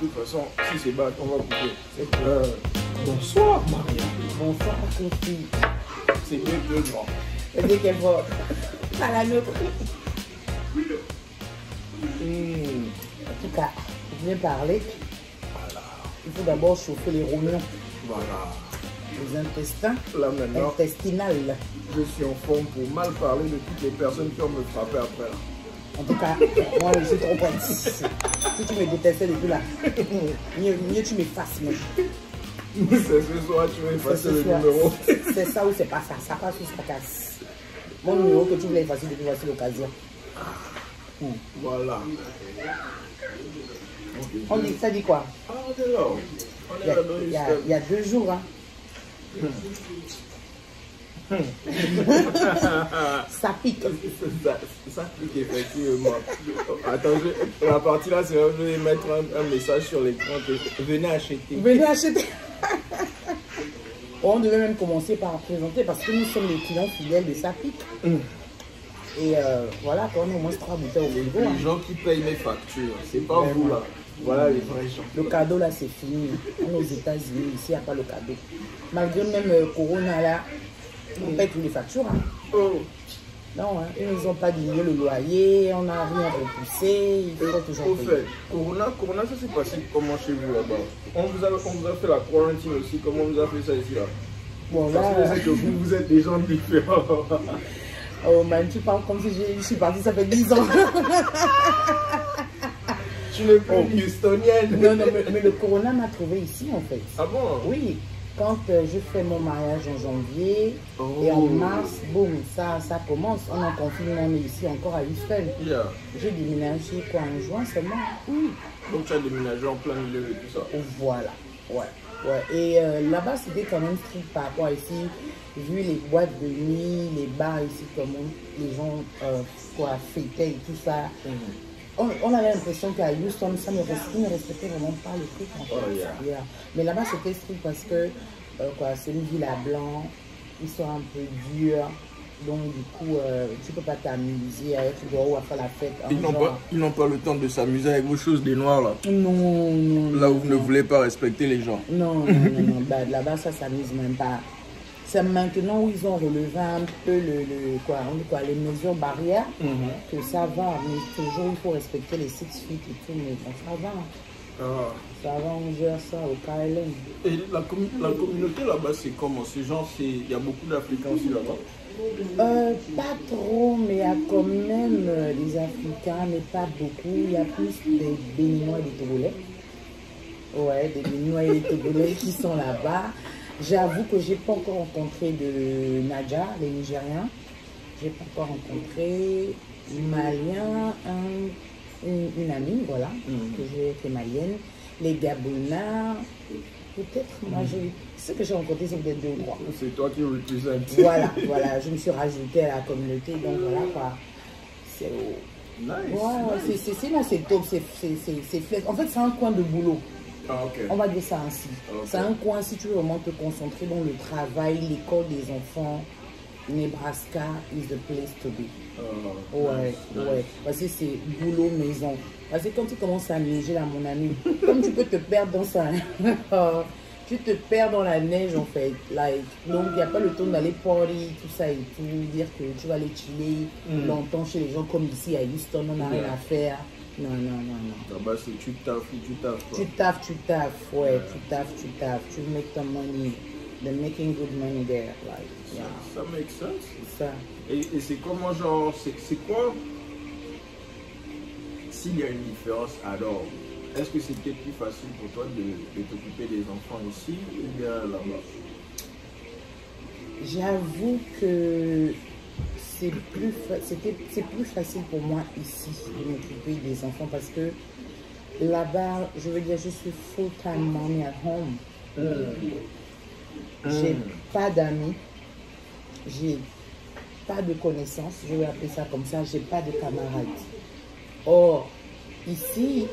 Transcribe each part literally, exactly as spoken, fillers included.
toute façon, si c'est bas, on va couper. C'est clair. Bonsoir, Maria. Bonsoir, Coutu. C'est bien deux grands. C'est bien qu'elle va à la nôtre. Mmh. En tout cas, je viens parler. Voilà. Il faut d'abord chauffer les rognons. Voilà. Les intestins. Là maintenant. Intestinales. Je suis en forme pour mal parler de toutes les personnes qui ont me frappé après. En tout cas, moi je suis trop prête. Si tu me détestais depuis là, mieux, mieux tu m'effaces. C'est ce soir tu veux effacer le soir, numéro. C'est ça ou c'est pas ça, ça passe ou ça casse. Mon numéro que tu voulais effacer depuis, voici l'occasion. Mmh. Voilà. On dit, ça dit quoi? Il y, y, y a deux jours, hein. Hmm. Ça pique. Ça, ça pique effectivement. Attends, je, la partie là, c'est là je vais mettre un, un message sur l'écran. Venez acheter. Venez acheter. On devait même commencer par présenter parce que nous sommes les clients fidèles de SAPIC. Mm. Et euh, voilà, quand on a au moins trois bouteilles au niveau. Les hein. gens qui payent mes factures, c'est pas vraiment. Vous là. Voilà les vrais gens. Le cadeau là, c'est fini. Aux États-Unis, ici, il n'y a pas le cadeau. Malgré même euh, Corona là. On paye toutes les factures. Hein. Oh. Non, hein, ils ne nous ont pas diminué le loyer, on n'a rien repoussé. Il faut toujours. Au fait, Corona, Corona, ça s'est passé comment chez vous là-bas? On vous a, on vous a fait la quarantine aussi, comment on vous a fait ça ici là? Bon, là, parce que vous, vous êtes des gens différents. Oh man, tu parles comme si je suis partie, ça fait dix ans. Tu n'es plus oh. houstonienne. Non, non, mais, mais le Corona m'a trouvé ici en fait. Ah bon? Oui. Quand euh, je fais mon mariage en janvier oh. et en mars, boum, ça, ça commence. On en confine, on est ici encore à Ustelle. Yeah. J'ai déménagé quoi en juin seulement. Oui. Donc tu as déménagé en plein milieu et tout ça. Voilà, ouais, ouais. Et euh, là-bas, c'était quand même strict par rapport à ici. Vu les boîtes de nuit, les bars ici, comment les gens euh, quoi, fêtaient et tout ça. Mm -hmm. On, on avait l'impression qu'à Houston, ça ne respectait vraiment pas le truc en fait. Oh, yeah. Yeah. Mais là-bas, c'était strict parce que euh, quoi, c'est une ville à blanc, ils sont un peu durs, donc du coup, euh, tu peux pas t'amuser à être dehors à faire la fête. Ils n'ont pas, pas le temps de s'amuser avec vos choses des noirs là. Non, non. Là où non. vous ne voulez pas respecter les gens. Non, non, non, non. Bah, là-bas, ça s'amuse même pas. C'est maintenant où ils ont relevé un peu le, le, quoi, on dit quoi, les mesures barrières, mm-hmm. que ça va, mais toujours il faut respecter les six feet et tout, mais bon, ça va. Ah. Ça va, on gère ça au K L M. Et la, com la communauté là-bas, c'est comment? C'est genre, il y a beaucoup d'Africains aussi là-bas? euh, Pas trop, mais il y a quand même des Africains, mais pas beaucoup. Il y a plus des Béinois et des Togolais. Ouais, des Béinois et des Togolais qui sont là-bas. J'avoue que j'ai pas encore rencontré de Nadja, les Nigériens. J'ai pas encore rencontré Maliens, un, une, une amie, voilà, mm-hmm. que j'ai été malienne. Les Gabouna, peut-être, moi, j'ai ce que j'ai rencontré, c'est peut-être deux ou trois. C'est toi qui représente. Voilà, voilà, je me suis rajoutée à la communauté, donc voilà quoi. C'est nice. Voilà, nice. C'est là, c'est top, c'est flex. En fait, c'est un coin de boulot. Ah, okay. On va dire ça ainsi. Okay. C'est un coin, si tu veux vraiment te concentrer dans le travail, l'école des enfants. Nebraska is the place to be. Oh, ouais, nice, ouais. Nice. Parce que c'est boulot, maison. Parce que quand tu commences à neiger là, mon ami, comme tu peux te perdre dans ça, tu te perds dans la neige en fait. Like, donc il n'y a pas le temps d'aller party, tout ça et tout, dire que tu vas aller chiller mm. longtemps chez les gens comme ici à Houston, on n'a yeah. rien à faire. Non, non, non, non. Là-bas, c'est tu taffes, tu taffes. Tu taffes, tu taffes, ouais, yeah. tu taffes, tu taffes. Tu make ton money. They're making good money there. Like, yeah. Ça, ça make sense. C'est ça. Et, et c'est comment, genre, c'est quoi? S'il y a une différence, alors, est-ce que c'était plus facile pour toi de, de t'occuper des enfants ici ou bien là-bas? J'avoue que. C'est plus, plus facile pour moi ici de m'occuper des enfants parce que là-bas, je veux dire, je suis full-time mommy at home. Mm. Mm. J'ai pas d'amis, j'ai pas de connaissances, je vais appeler ça comme ça, j'ai pas de camarades. Or, ici,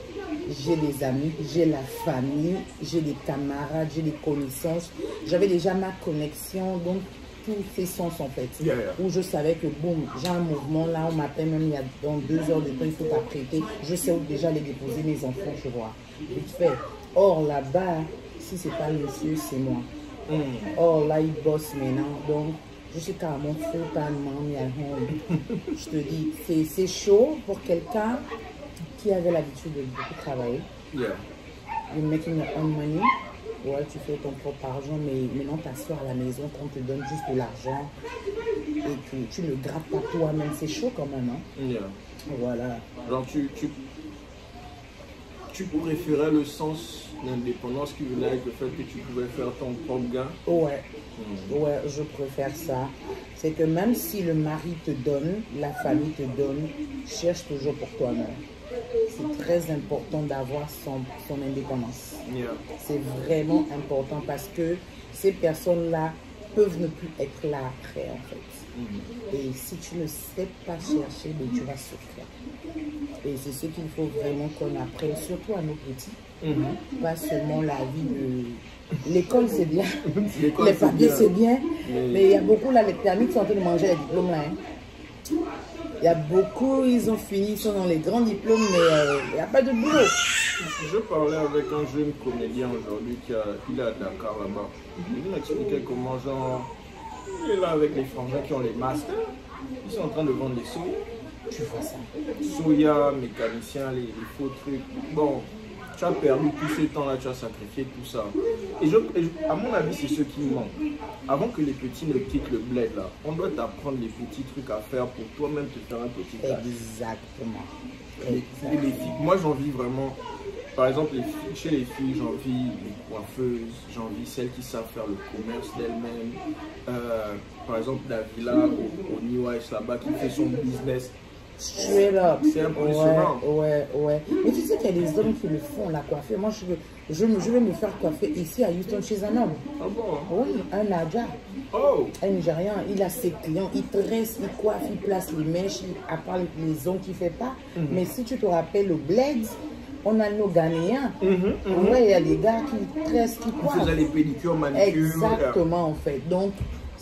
j'ai des amis, j'ai la famille, j'ai des camarades, j'ai des connaissances, j'avais déjà ma connexion, donc tous ces sons sont petits. Yeah, yeah. Où je savais que boum, j'ai un mouvement là, on m'appelle même il y a dans deux heures de temps, il faut t'apprêter. Je sais où déjà les déposer mes enfants, tu vois. Vite fait. Or là-bas, si c'est pas monsieur, c'est moi. Mm. Or là, il bosse maintenant. Donc, je suis carrément totalement à home. Je te dis, c'est chaud pour quelqu'un qui avait l'habitude de beaucoup travailler. Yeah. You're making your own money. Ouais, tu fais ton propre argent, mais maintenant t'assois à la maison, qu'on te donne juste de l'argent et tu, tu le grattes pas toi-même, c'est chaud quand même, hein? Yeah. Voilà. Alors tu, tu, tu préférais le sens d'indépendance qui venait avec le fait que tu pouvais faire ton propre gain? Ouais, mmh. Ouais, je préfère ça. C'est que même si le mari te donne, la famille te donne, cherche toujours pour toi-même. C'est très important d'avoir son, son indépendance. Yeah. C'est vraiment important parce que ces personnes-là peuvent ne plus être là après, en fait. Mm-hmm. Et si tu ne sais pas chercher, ben, tu vas souffrir. Et c'est ce qu'il faut vraiment qu'on apprenne, surtout à nos petits. Mm-hmm. Pas seulement la vie de... L'école, c'est bien. Les papiers, c'est bien. Mais... mais il y a beaucoup, là, les permis qui sont en train de manger les diplômes, là, hein. Il y a beaucoup, ils ont fini, ils sont dans les grands diplômes, mais euh, il n'y a pas de boulot. Je parlais avec un jeune comédien aujourd'hui qui a, il est à Dakar là-bas. Il m'expliquait comment, genre, il est là avec les Français qui ont les masters, ils sont en train de vendre les soya. Tu vois ça. Soya, mécanicien, les, les faux trucs. Bon, tu as perdu tout ce temps-là, tu as sacrifié tout ça. Et, je, et je, à mon avis, c'est ce qui manque. Avant que les petits ne quittent le bled, là, on doit t'apprendre les petits trucs à faire pour toi-même te faire un petit tas. Exactement. Les, Exactement. Les, les, moi, j'en vis vraiment. Par exemple, les, chez les filles, j'en vis les coiffeuses, j'en vis celles qui savent faire le commerce d'elles-mêmes. Euh, par exemple, Davila au, au Niwaïs là-bas qui fait son business. Straight up. C'est impressionnant. Ouais, ouais, ouais. Mais tu sais qu'il y a des hommes qui le font, la coiffer. Moi, je, veux, je, je vais me faire coiffer ici à Houston chez un homme. Ah bon? Oui, un Nadja. Oh! Un Nigérien. Il a ses clients. Il tresse, il coiffe, il place les mèches, à part les ongles qu'il ne fait pas. Mm -hmm. Mais si tu te rappelles au bled, on a nos Ghanéens. Mm -hmm, mm -hmm. Ouais, il y a des gars qui tressent, qui coiffent. Vous avez les pédicures, manucures. Exactement, en fait. Donc,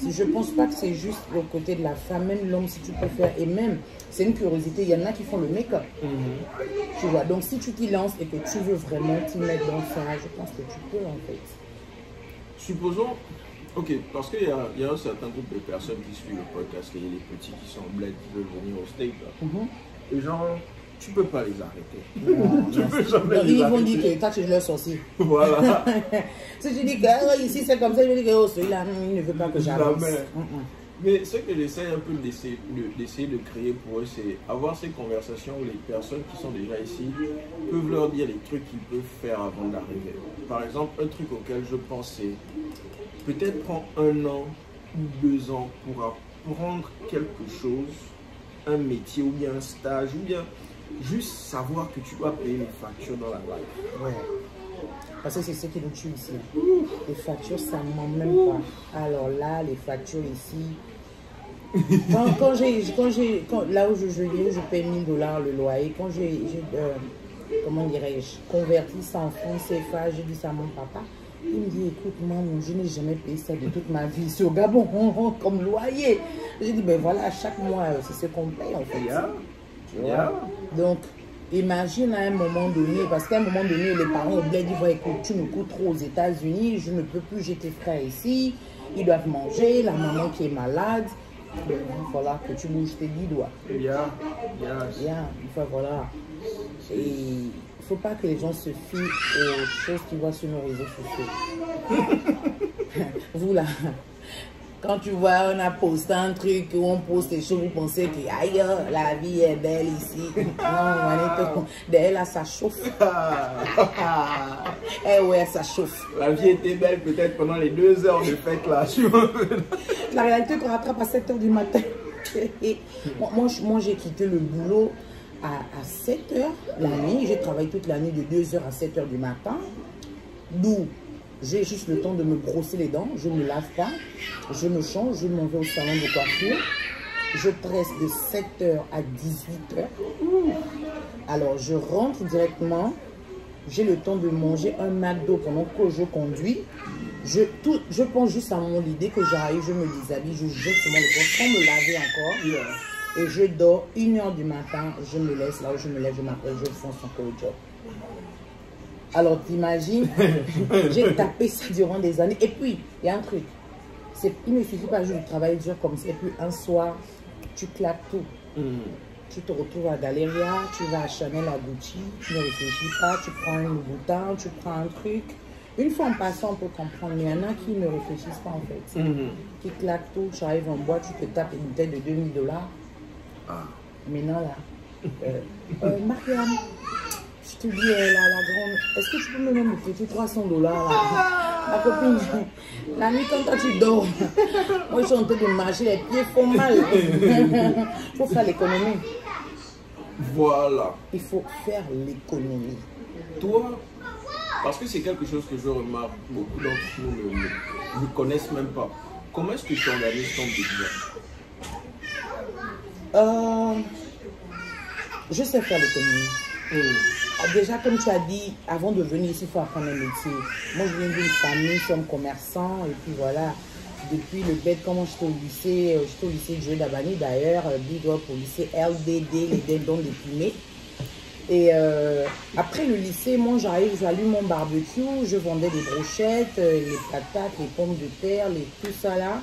je ne pense pas que c'est juste le côté de la femme, même l'homme si tu préfères, et même, c'est une curiosité, il y en a qui font le make-up, mm-hmm. Tu vois, donc si tu t'y lances et que tu veux vraiment t'y mettre dans ça, je pense que tu peux en fait. Supposons, ok, parce qu'il y, y a un certain groupe de personnes qui suivent le podcast, il y a les petits qui sont bled, qui veulent venir au steak, mm-hmm. Et genre, tu peux pas les arrêter. Non, tu non, peux jamais non, les ils arrêter. Ils vont dire que t'as tué leur sourcil. Voilà. Si tu dis que oh, ici c'est comme ça, je dis que oh, celui-là, il ne veut pas que j'avance. Mais, mm-mm. Mais ce que j'essaie un peu d'essayer de, de créer pour eux, c'est avoir ces conversations où les personnes qui sont déjà ici peuvent leur dire les trucs qu'ils peuvent faire avant d'arriver. Par exemple, un truc auquel je pensais, peut-être prendre un an ou deux ans pour apprendre quelque chose, un métier ou bien un stage ou bien... juste savoir que tu dois payer les factures dans la vague. Ouais. Parce que c'est ce qui nous tue ici. Ouh. Les factures, ça ne m'en même pas. Alors là, les factures ici... quand, quand j'ai... Quand quand, là où je vis, je paye mille dollars le loyer. Quand j'ai... Euh, comment dirais-je? Converti ça en francs C F A, j'ai dit ça à mon papa. Il me dit, écoute, moi, je n'ai jamais payé ça de toute ma vie. C'est au Gabon, on, on, comme loyer. J'ai dit, ben voilà, chaque mois, c'est ce qu'on paye, en fait. Yeah. Yeah. Donc, imagine à un moment donné, parce qu'à un moment donné, les parents au bled, ils voient, écoute, tu me coûtes trop aux États-Unis, je ne peux plus, j'ai tes frères ici, ils doivent manger, la maman qui est malade, il va falloir que tu bouges tes dix doigts. Yeah. Yes. Yeah. Enfin, voilà. Et il ne faut pas que les gens se fient aux choses qu'ils voient sur nos réseaux sociaux. Vous là. Quand tu vois, on a posté un truc, où on poste des choses, vous pensez que aïe, la vie est belle ici. Non, on est... derrière là, ça chauffe. Eh ouais, ça chauffe. La vie était belle peut-être pendant les deux heures de fête là. La réalité qu'on rattrape à sept heures du matin. Moi, moi j'ai quitté le boulot à, à sept heures la nuit. J'ai travaillé toute la nuit de deux heures à sept heures du matin. D'où j'ai juste le temps de me brosser les dents, je ne me lave pas, je me change, je m'en vais au salon de coiffure. Je tresse de sept heures à dix-huit heures. Alors, je rentre directement, j'ai le temps de manger un McDo pendant que je conduis. Je, tout, je pense juste à mon idée que j'arrive, je me déshabille, je jette sur mon corps sans me laver encore. Yeah. Et je dors une heure du matin, je me laisse là où je me lève, je m'appelle, je fonce encore au job. Alors t'imagines, j'ai tapé ça durant des années. Et puis, il y a un truc, il ne suffit pas juste de travailler dur comme ça. Et puis un soir, tu claques tout. Mm. Tu te retrouves à Galeria, tu vas à Chanel, à Gucci, tu ne réfléchis pas, tu prends un bouton, tu prends un truc. Une fois en passant, on peut comprendre, mais il y en a qui ne réfléchissent pas en fait. Mm-hmm. Qui claquent tout, tu arrives en boîte, tu te tapes une tête de deux mille dollars. Ah. Maintenant là, euh, euh, Mariam, je te dis, euh, la, la grande, est-ce que tu peux me donner mon petit trois cents dollars là? Ma copine, la nuit quand toi tu dors, moi je suis en train de marcher, les pieds font mal. Il faut faire l'économie. Voilà. Il faut faire l'économie. Toi? Parce que c'est quelque chose que je remarque, beaucoup d'entre nous ne, ne, ne connaissent même pas. Comment est-ce que tu organises ton budget? euh, Je sais faire l'économie. Mmh. Déjà, comme tu as dit, avant de venir ici, il faut apprendre un métier. Moi, je viens d'une famille, je suis un commerçant, et puis voilà. Depuis le bête, comment j'étais au lycée, j'étais au lycée de Joël Dabani d'ailleurs, big up au lycée L D D, les dindons des plumées. Et euh, après le lycée, moi j'arrive, j'allume mon barbecue, je vendais des brochettes, euh, les patates, les pommes de terre, les, tout ça là.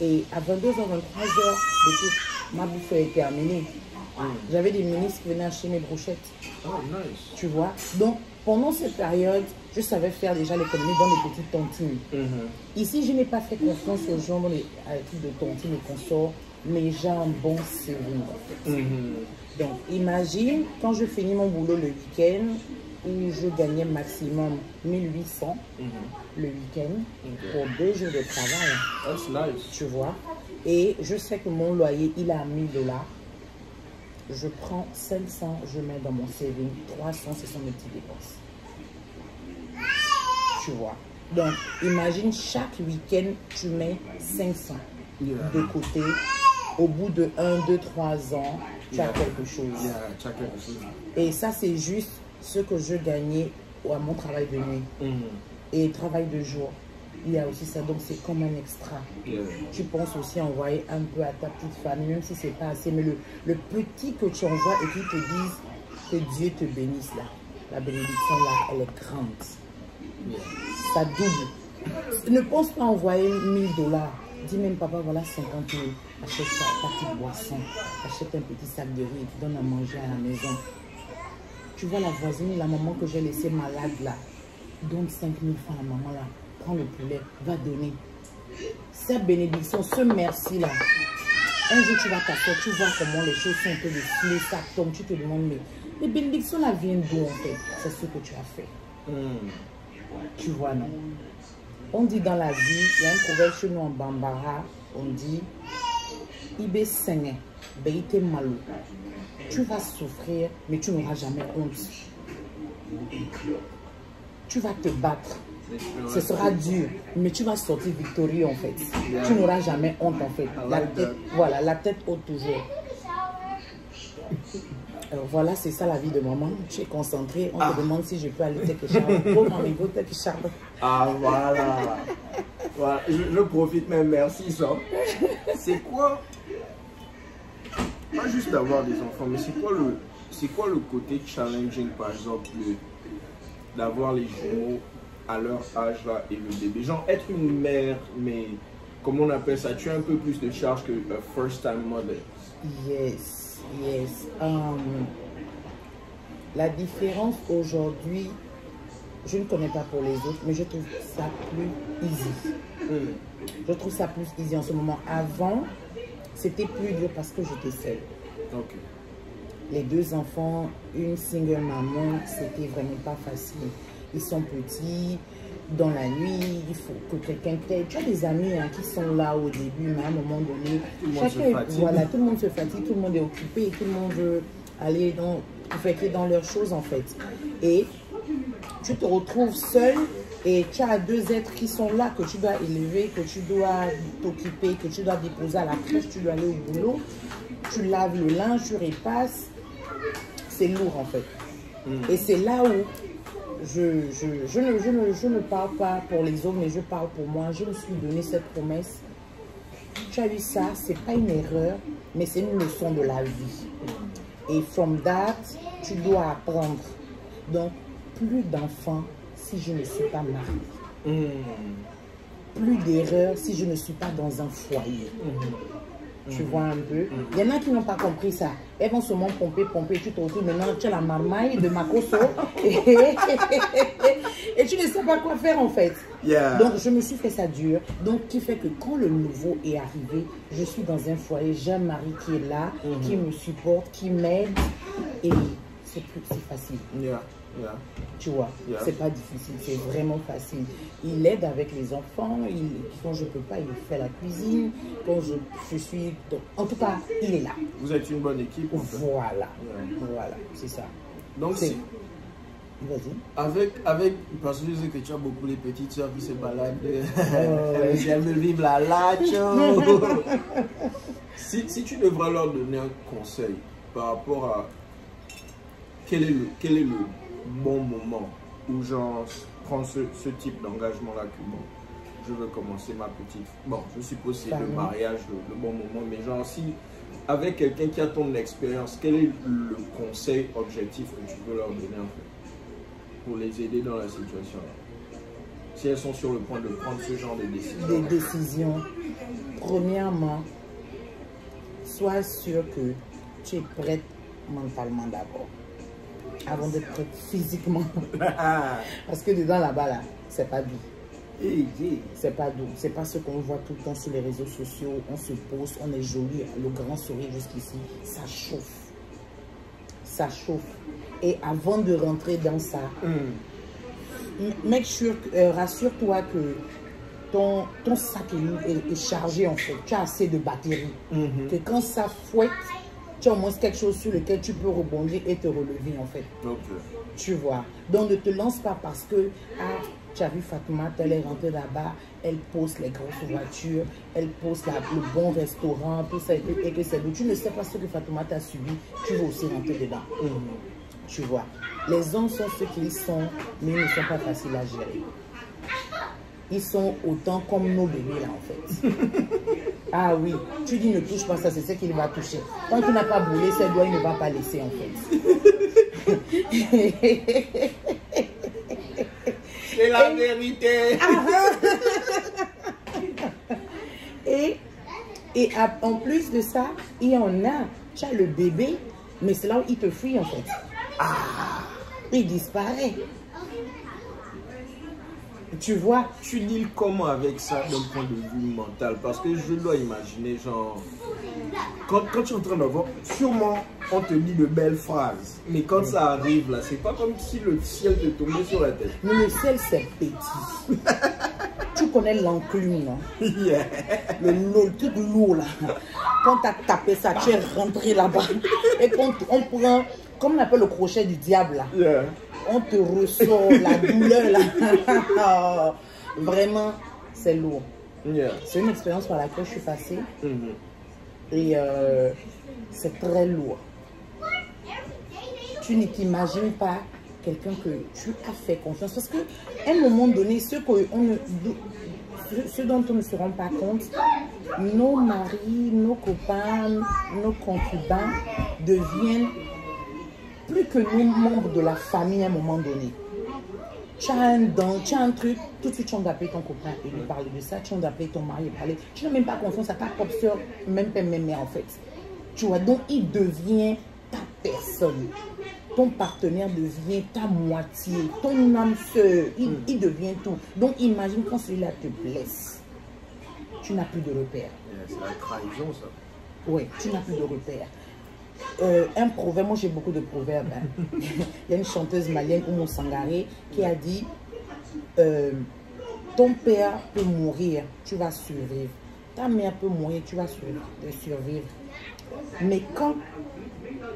Et à vingt-deux heures, vingt-trois heures, ma bouffe est terminée. Mm. J'avais des ministres qui venaient acheter mes brochettes. Oh, nice. Tu vois? Donc pendant cette période, je savais faire déjà l'économie dans les petites tontines. Mm-hmm. Ici, je n'ai pas fait confiance aux gens dans les types de tontines et consorts, mais j'ai un bon séjour en fait. Mm-hmm. Donc, imagine, quand je finis mon boulot le week-end, où je gagnais maximum mille huit cents mm-hmm. le week-end okay. pour deux jours de travail. That's nice. Tu vois. Et je sais que mon loyer, il est à mille dollars. Je prends cinq cents, je mets dans mon saving. trois cents, ce sont mes petites dépenses. Tu vois. Donc, imagine, chaque week-end, tu mets cinq cents yeah. de côté. Au bout de un, deux, trois ans, tu yeah. as quelque chose. Yeah, tu as quelque chose. Et ça, c'est juste ce que je gagnais à mon travail de nuit. Mm-hmm. Et travail de jour, il y a aussi ça. Donc, c'est comme un extra. Yeah. Tu penses aussi envoyer un peu à ta petite famille, même si c'est pas assez. Mais le, le petit que tu envoies et qu'ils te disent que Dieu te bénisse là. La bénédiction là, elle est grande. Yeah. Ça double. Ne pense pas envoyer mille dollars. Dis même papa, voilà cinquante mille, achète ça, ta petite boisson, achète un petit sac de riz, donne à manger à la maison. Tu vois la voisine, la maman que j'ai laissée malade là, donne cinq mille francs à la maman là, prends le poulet, va donner. Cette bénédiction, ce merci là, un jour tu vas t'asseoir, tu vois comment les choses sont un peu défilées, ça tombe, tu te demandes mais les bénédictions là viennent d'où en fait? C'est ce que tu as fait. Mmh. Tu vois non? On dit dans la vie, il y a un proverbe chez nous en Bambara, on dit Ibe Senge, Beite Malo. Tu vas souffrir, mais tu n'auras jamais honte. Tu vas te battre. Ce sera dur, mais tu vas sortir victorieux en fait. Tu n'auras jamais honte en fait. La tête, voilà, la tête haute toujours. Alors voilà, c'est ça la vie de maman. Je suis concentrée. On ah. te demande si je peux aller take a shower. Bon, non, mais take a shower. Ah voilà. Voilà. Je, je profite même. Merci, ça. C'est quoi? Pas juste d'avoir des enfants, mais c'est quoi le, c'est quoi le côté challenging, par exemple, d'avoir les jumeaux à leur âge là et le bébé. Genre être une mère, mais comment on appelle ça? Tu as un peu plus de charge que a first-time mother. Yes. Yes. Um, la différence aujourd'hui, je ne connais pas pour les autres, mais je trouve ça plus easy. Mm. Je trouve ça plus easy en ce moment. Avant, c'était plus dur parce que j'étais seule. Okay. Les deux enfants, une single maman, c'était vraiment pas facile. Ils sont petits, dans la nuit, il faut que quelqu'un t'aide. Tu as des amis hein, qui sont là au début, mais à un moment donné, tout le monde, chacun, se voilà, tout le monde se fatigue, tout le monde est occupé, tout le monde veut aller dans, dans leurs choses en fait. Et tu te retrouves seul et tu as deux êtres qui sont là, que tu dois élever, que tu dois t'occuper, que tu dois déposer à la crèche, tu dois aller au boulot, tu laves le linge, tu repasses. C'est lourd en fait. Mm. Et c'est là où je, je, je, ne, je, ne, je ne parle pas pour les autres, mais je parle pour moi. Je me suis donné cette promesse. Tu as vu ça, c'est pas une erreur, mais c'est une leçon de la vie. Et from that, tu dois apprendre. Donc, plus d'enfants si je ne suis pas mariée. Mmh. Plus d'erreurs si je ne suis pas dans un foyer. Mmh. Tu mmh. vois un peu. Il mmh. y en a qui n'ont pas compris ça. Elles vont seulement pomper, pomper. Tu te retrouves maintenant, tu as la marmaille de Makoso. et, et, et, et tu ne sais pas quoi faire en fait. Yeah. Donc, je me suis fait ça dur. Donc, qui fait que quand le nouveau est arrivé, je suis dans un foyer. J'ai un mari qui est là, mmh. qui me supporte, qui m'aide. Et c'est plus c'est facile. Yeah. Yeah. Tu vois, yeah. c'est pas difficile, c'est vraiment facile. Il aide avec les enfants, il, quand je peux pas, il fait la cuisine, quand je, je suis... Donc, en tout cas, il est là. Vous êtes une bonne équipe. En fait. Voilà, yeah. voilà, c'est ça. Donc, c'est... Si... Vas-y. Avec, avec, parce que je sais que tu as beaucoup les petites soeurs qui se baladent, elles aiment vivre la latte. si, si tu devrais leur donner un conseil par rapport à... Quel est le... Quel est le bon moment où j'en prends ce, ce type d'engagement là que bon, je veux commencer ma petite, bon je suppose c'est le mariage le, le bon moment, mais genre si avec quelqu'un qui a ton expérience, quel est le conseil objectif que tu peux leur donner en fait pour les aider dans la situation là, si elles sont sur le point de prendre ce genre de décision des décisions? Premièrement, sois sûr que tu es prête mentalement d'abord avant d'être physiquement. Parce que dedans là-bas, là, c'est pas doux. C'est pas doux. C'est pas ce qu'on voit tout le temps sur les réseaux sociaux. On se pose, on est joli, le grand sourire jusqu'ici. Ça chauffe. Ça chauffe. Et avant de rentrer dans ça, mm. make sure, euh, rassure-toi que ton, ton sac est, est, est chargé en fait. Tu as assez de batterie. Mm-hmm. Que quand ça fouette, tu as au moins quelque chose sur lequel tu peux rebondir et te relever en fait. Okay. Tu vois. Donc ne te lance pas parce que ah, tu as vu Fatma, elle est rentrée là-bas, elle pose les grosses voitures, elle pose la, le bon restaurant, tout ça et que c'est bon. Tu ne sais pas ce que Fatma t'a subi, tu vas aussi rentrer dedans. Mmh. Tu vois. Les hommes sont ce qu'ils sont, mais ils ne sont pas faciles à gérer. Ils sont autant comme nos bébés là en fait. Ah oui, tu dis ne touche pas ça, c'est ce qu'il va toucher. Tant qu'il n'a pas brûlé ses doigts, il ne va pas laisser en fait. C'est la et... vérité. et et en plus de ça, il y en a, tu as le bébé, mais c'est là où il te fuit en fait. Ah, il disparaît. Tu vois, tu deals comment avec ça d'un point de vue mental? Parce que je dois imaginer, genre, quand, quand tu es en train d'avoir, sûrement, on te dit de belles phrases. Mais quand oui. ça arrive, là, c'est pas comme si le ciel te tombait sur la tête. Mais le ciel, c'est petit. Tu connais l'enclume, non? Yeah. Le, le truc lourd, là. Quand t'as tapé ça, tu es rentré là-bas. Et quand on prend, comme on appelle le crochet du diable, là. Yeah. On te ressort la douleur là. Vraiment, c'est lourd. Yeah. C'est une expérience par laquelle je suis passée. Mm-hmm. Et euh, c'est très lourd. Tu ne t'imagines pas quelqu'un que tu as fait confiance. Parce qu'à un moment donné, ce, que on ne, ce dont on ne se rend pas compte, nos maris, nos copains, nos concubins deviennent plus que nous, membres de la famille, à un moment donné. Tu as un don, tu as un truc, tout de suite tu as appelé ton copain et lui parler de ça, tu as appelé ton mari et parler. Tu n'as même pas confiance à ta propre soeur, même père, même mère en fait. Tu vois, donc il devient ta personne. Ton partenaire devient ta moitié, ton âme sœur, il, mm. il devient tout. Donc imagine quand celui-là te blesse, tu n'as plus de repères. Yeah, c'est la trahison ça. Oui, tu n'as plus de repères. Euh, un proverbe, moi j'ai beaucoup de proverbes. Hein. Il y a une chanteuse malienne, Oumou Sangaré, qui a dit euh, ton père peut mourir, tu vas survivre. Ta mère peut mourir, tu vas survivre. Mais quand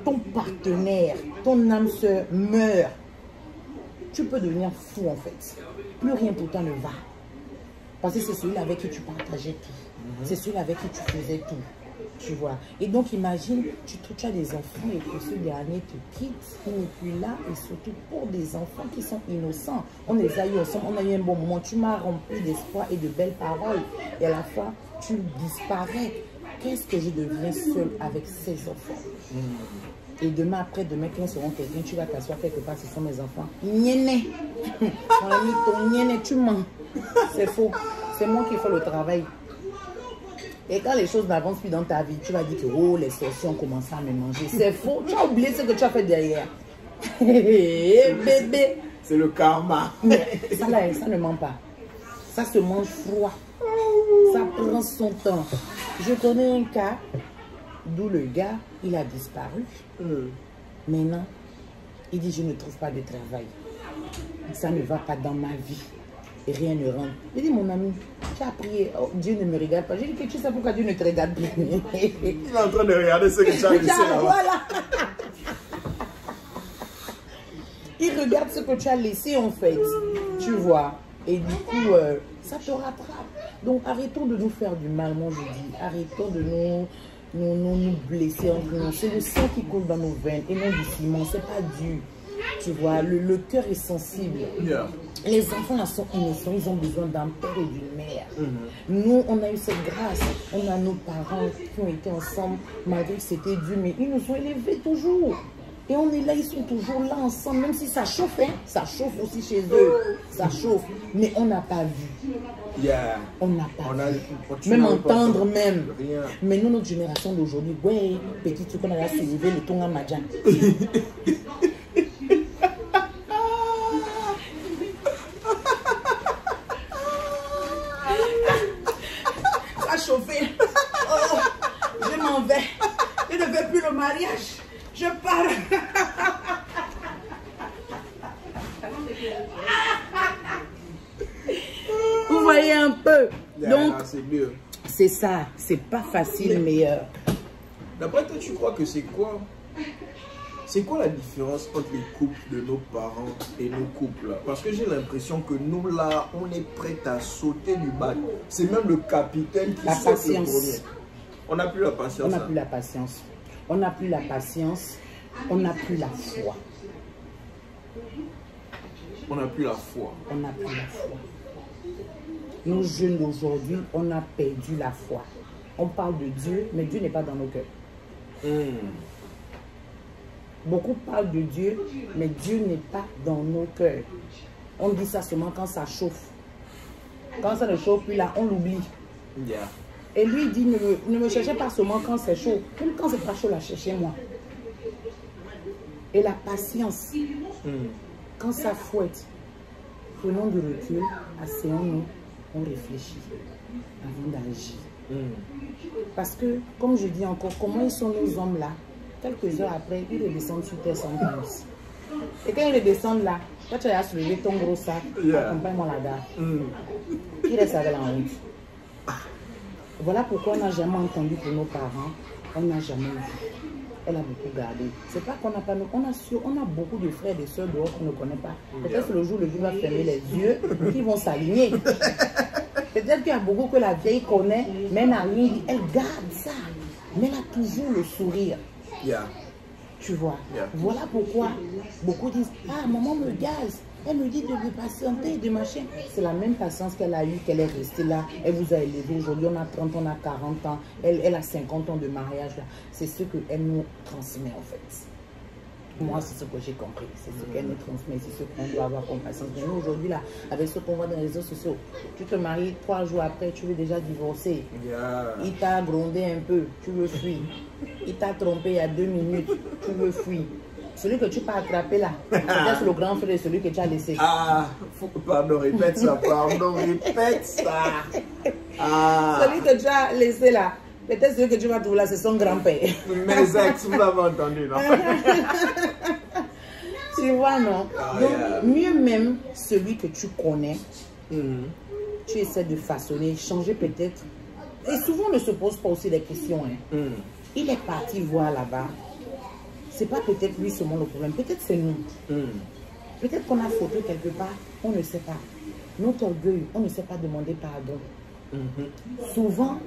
ton partenaire, ton âme sœur meurt, tu peux devenir fou en fait. Plus rien pourtant ne va. Parce que c'est celui avec qui tu partageais tout. C'est celui avec qui tu faisais tout. tu vois. Et donc, imagine, tu, tu as des enfants et que ce dernier te quitte, il n'est plus là, et surtout pour des enfants qui sont innocents. On les a eu ensemble, on a eu un bon moment, tu m'as rempli d'espoir et de belles paroles, et à la fois, tu disparais. Qu'est-ce que je deviens seule avec ces enfants? Mmh. Et demain après, demain, quand ils seront quelqu'un, tu vas t'asseoir quelque part, ce sont mes enfants. Niéné. On a mis ton niéné, tu mens. C'est faux. C'est moi qui fais le travail. Et quand les choses n'avancent plus dans ta vie, tu vas dire que oh, les sorciers ont commencé à me manger. C'est faux. Tu as oublié ce que tu as fait derrière. Hey, bébé. C'est le karma. Mais ça, là, ça ne ment pas. Ça se mange froid. Ça prend son temps. Je connais un cas d'où le gars, il a disparu. Euh. Maintenant, il dit, je ne trouve pas de travail. Ça ne va pas dans ma vie. Et rien ne rentre. Il dit, mon ami, tu as prié. Oh, Dieu ne me regarde pas. J'ai dit, que tu sais pourquoi Dieu ne te regarde plus. Il est en train de regarder ce que tu as laissé là-bas. Voilà. Il regarde ce que tu as laissé, en fait. Tu vois. Et du coup, euh, ça te rattrape. Donc, arrêtons de nous faire du mal, moi je dis. Arrêtons de nous... Nous, nous nous blesser entre nous. C'est le sang qui coule dans nos veines et non du ciment. C'est pas dû. Tu vois, le, le cœur est sensible. Yeah. Les enfants là sont innocents. Ils ont besoin d'un père et d'une mère. Mm-hmm. Nous, on a eu cette grâce. On a nos parents qui ont été ensemble malgré que c'était dû, mais ils nous ont élevés toujours. Et on est là, ils sont toujours là ensemble, même si ça chauffe, hein. Ça chauffe aussi chez eux, ça chauffe, mais on n'a pas vu. Yeah. On n'a pas on a vu, vu. Même entendre même. Rien. Mais nous, notre génération d'aujourd'hui, ouais, petit truc, on a soulevé le ton à Madjan. Ça a chauffé. Oh, je m'en vais. Je ne veux plus le mariage. Je pars. Vous voyez un peu. Yeah, donc, c'est ça. C'est pas facile, mais... mais euh... D'après toi, tu crois que c'est quoi? C'est quoi la différence entre les couples de nos parents et nos couples? Parce que j'ai l'impression que nous, là, on est prêts à sauter du bac. C'est même le capitaine qui saute le premier. On n'a plus la patience. On n'a hein. plus la patience. On n'a plus la patience, on n'a plus la foi. On n'a plus la foi. On n'a plus la foi. Nos jeunes d'aujourd'hui, on a perdu la foi. On parle de Dieu, mais Dieu n'est pas dans nos cœurs. Mmh. Beaucoup parlent de Dieu, mais Dieu n'est pas dans nos cœurs. On dit ça seulement quand ça chauffe. Quand ça ne chauffe plus là, on l'oublie. Yeah. Et lui, il dit, ne me, ne me cherchez pas seulement quand c'est chaud. Même quand c'est pas chaud, la cherchez-moi. Et la patience, mmh. quand ça fouette, prenons du recul, asseyons-nous, on réfléchit avant d'agir. Mmh. Parce que, comme je dis encore, comment ils sont nos hommes-là? Quelques heures après, ils redescendent sur terre sans violence. Et quand ils redescendent là, toi tu as soulevé ton gros sac, yeah. accompagne-moi la gare. Mmh. Il reste avec la honte. Voilà pourquoi on n'a jamais entendu pour nos parents, on n'a jamais vu. Elle a beaucoup gardé. C'est pas qu'on n'a pas, on a, sûr, on a beaucoup de frères et de soeurs dehors qu'on ne connaît pas. Peut-être que le jour le jour va fermer les yeux, qui vont s'aligner. Peut-être qu'il y a beaucoup que la vieille connaît, même à lui, elle garde ça. Mais elle a toujours le sourire. Yeah. Tu vois. Yeah. Voilà pourquoi beaucoup disent, ah, maman me gaze. Elle me dit de vous patienter, de machin. C'est la même patience qu'elle a eue, qu'elle est restée là. Elle vous a élevé. Aujourd'hui, on a trente ans, on a quarante ans. Elle, elle a cinquante ans de mariage. C'est ce qu'elle nous transmet, en fait. Moi, c'est ce que j'ai compris. C'est ce qu'elle nous transmet. C'est ce qu'on doit avoir comme patience. Mais nous, aujourd'hui, là, avec ce qu'on voit dans les réseaux sociaux, tu te maries trois jours après, tu veux déjà divorcer. Yeah. Il t'a grondé un peu, tu veux fuir. Il t'a trompé il y a deux minutes, tu veux fuir. Celui que tu peux attraper là, c'est le grand frère de celui que tu as laissé. Ah, faut, pardon, répète ça, pardon, répète ça. Ah. Celui que tu as laissé là, peut-être celui que tu vas trouver là, c'est son grand-père. Mes ex, vous l'avez entendu, non? Tu vois, non? Oh, donc, yeah. mieux même celui que tu connais, mm. tu essaies de façonner, changer peut-être. Et souvent, on ne se pose pas aussi des questions. Hein. Mm. Il est parti voir là-bas. C'est pas peut-être lui seulement le problème, peut-être c'est nous. Mm. Peut-être qu'on a fauté quelque part, on ne sait pas. Notre orgueil, on ne sait pas demander pardon. Mm. Mm-hmm. Souvent,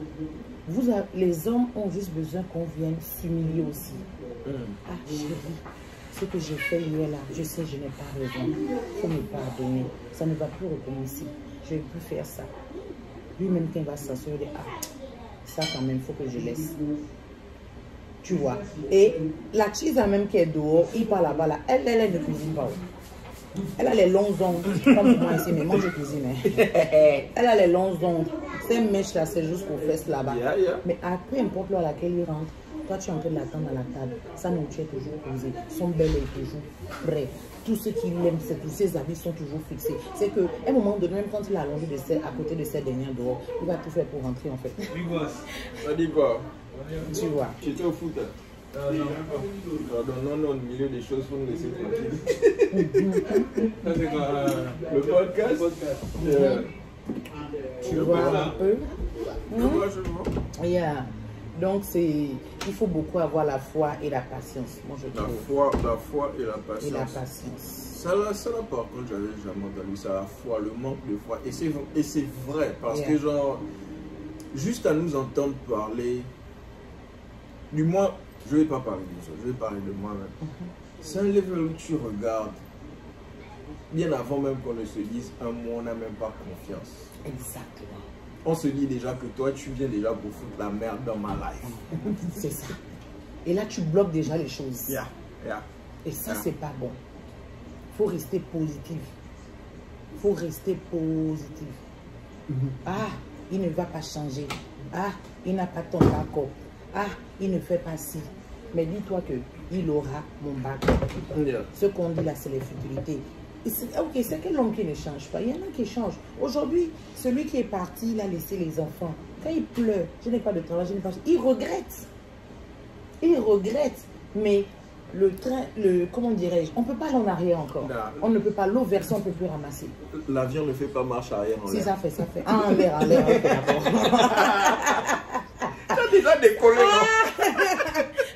vous avez, les hommes ont juste besoin qu'on vienne s'humilier aussi. Mm. Ah chérie, ce que j'ai fait hier là, je sais je n'ai pas raison. Il faut me pardonner. Ça ne va plus recommencer. Je ne vais plus faire ça. Lui-même quand il va s'assurer, il dit, ah, ça quand même, il faut que je laisse. Tu vois. Et la chisa même qui est dehors, il part là-bas là. Elle, elle, elle ne cuisine pas. Elle a les longs ongles, comme moi ici, mais moi je cuisine. Elle a les longs ongles. Ces mèches là, c'est jusqu'aux fesses là-bas. Yeah, yeah. Mais à peu importe l'heure à laquelle il rentre, toi tu es en train de l'attendre à la table. Sa nourriture est toujours posée. Son bel est toujours prêt. Tout ce qu'il aime, tous ses avis sont toujours fixés. C'est qu'à un moment donné, même quand il a allongé de ses, à côté de ses dernières dehors, il va tout faire pour rentrer en fait. On dit quoi? Tu vois. J'étais au foot. Non, non, non, non, non, au milieu des choses, faut nous laisser tranquille. Ça, c'est quoi, euh, le podcast, le podcast. Yeah. Tu le vois voilà. Un peu mmh. vois, yeah. Donc, il faut beaucoup avoir la foi et la patience. Moi, je la, foi, la foi et la patience. Et la patience. Ça, là, ça, là, par contre, j'avais jamais entendu ça, la foi, le manque de foi. Et c'est vrai, parce yeah. que, genre, juste à nous entendre parler, du moins, je ne vais pas parler de ça, je vais parler de moi-même. C'est un level où tu regardes, bien avant même qu'on ne se dise un mot, on n'a même pas confiance. Exactement. On se dit déjà que toi, tu viens déjà pour foutre la merde dans ma life. C'est ça. Et là, tu bloques déjà les choses. Yeah, yeah. Et ça, yeah. c'est pas bon. Il faut rester positif. Il faut rester positif. Mm-hmm. Ah, il ne va pas changer. Ah, il n'a pas ton accord. Ah, il ne fait pas ci. Mais dis-toi qu'il aura mon bac. Yeah. Ce qu'on dit là, c'est les futilités. Ok, c'est quel homme qui ne change pas? Il y en a qui changent. Aujourd'hui, celui qui est parti, il a laissé les enfants. Quand il pleure, je n'ai pas de travail, je n'ai pas... Il regrette. Il regrette. Mais le train, le, comment dirais-je? On ne peut pas aller en arrière encore. Nah. On ne peut pas, l'eau versée, on ne peut plus ramasser. L'avion ne fait pas marche arrière en l'air. Si ça fait, ça fait. Ah, en l'air, en l'air. Déjà décollé. Ah,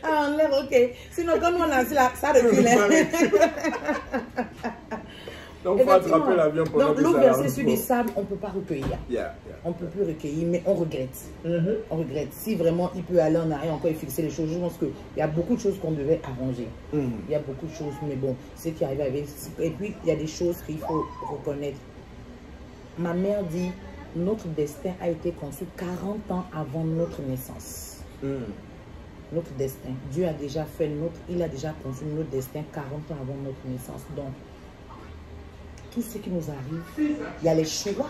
ah, en l'air, ok. Sinon, quand on lance là, ça recule. Donc, il faut attraper l'avion pour Donc, l'eau versée sur du sable, on ne peut pas recueillir. Yeah, yeah, on ne peut yeah. plus recueillir, mais on regrette. Mm-hmm. On regrette. Si vraiment, il peut aller en arrière encore et fixer les choses. Je pense qu'il y a beaucoup de choses qu'on devait arranger. Il mm. y a beaucoup de choses, mais bon, c'est qui arrive avec... Et puis, il y a des choses qu'il faut reconnaître. Ma mère dit... Notre destin a été conçu quarante ans avant notre naissance. Mm. Notre destin. Dieu a déjà fait notre... Il a déjà conçu notre destin quarante ans avant notre naissance. Donc, tout ce qui nous arrive, il y a les choix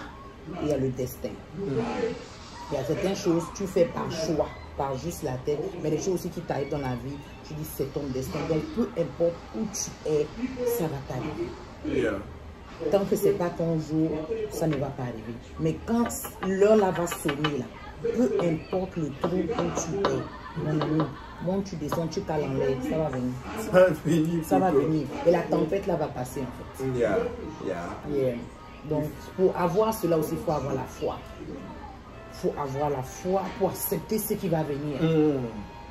et il y a le destin. Mm. Il y a certaines choses que tu fais par choix, par juste la tête. Mais les choses aussi qui t'arrivent dans la vie, tu dis c'est ton destin. Donc, peu importe où tu es, ça va t'arriver. Yeah. Tant que ce n'est pas ton jour, ça ne va pas arriver. Mais quand l'heure là va sonner, là, peu importe le trou où tu es, mon ami, bon, tu descends, tu cales en l'air, ça va venir. Ça va venir. Ça va venir. Et la tempête là va passer en fait. Yeah. Yeah. Yeah. Donc pour avoir cela aussi, il faut avoir la foi. Il faut avoir la foi pour accepter ce qui va venir. Mm.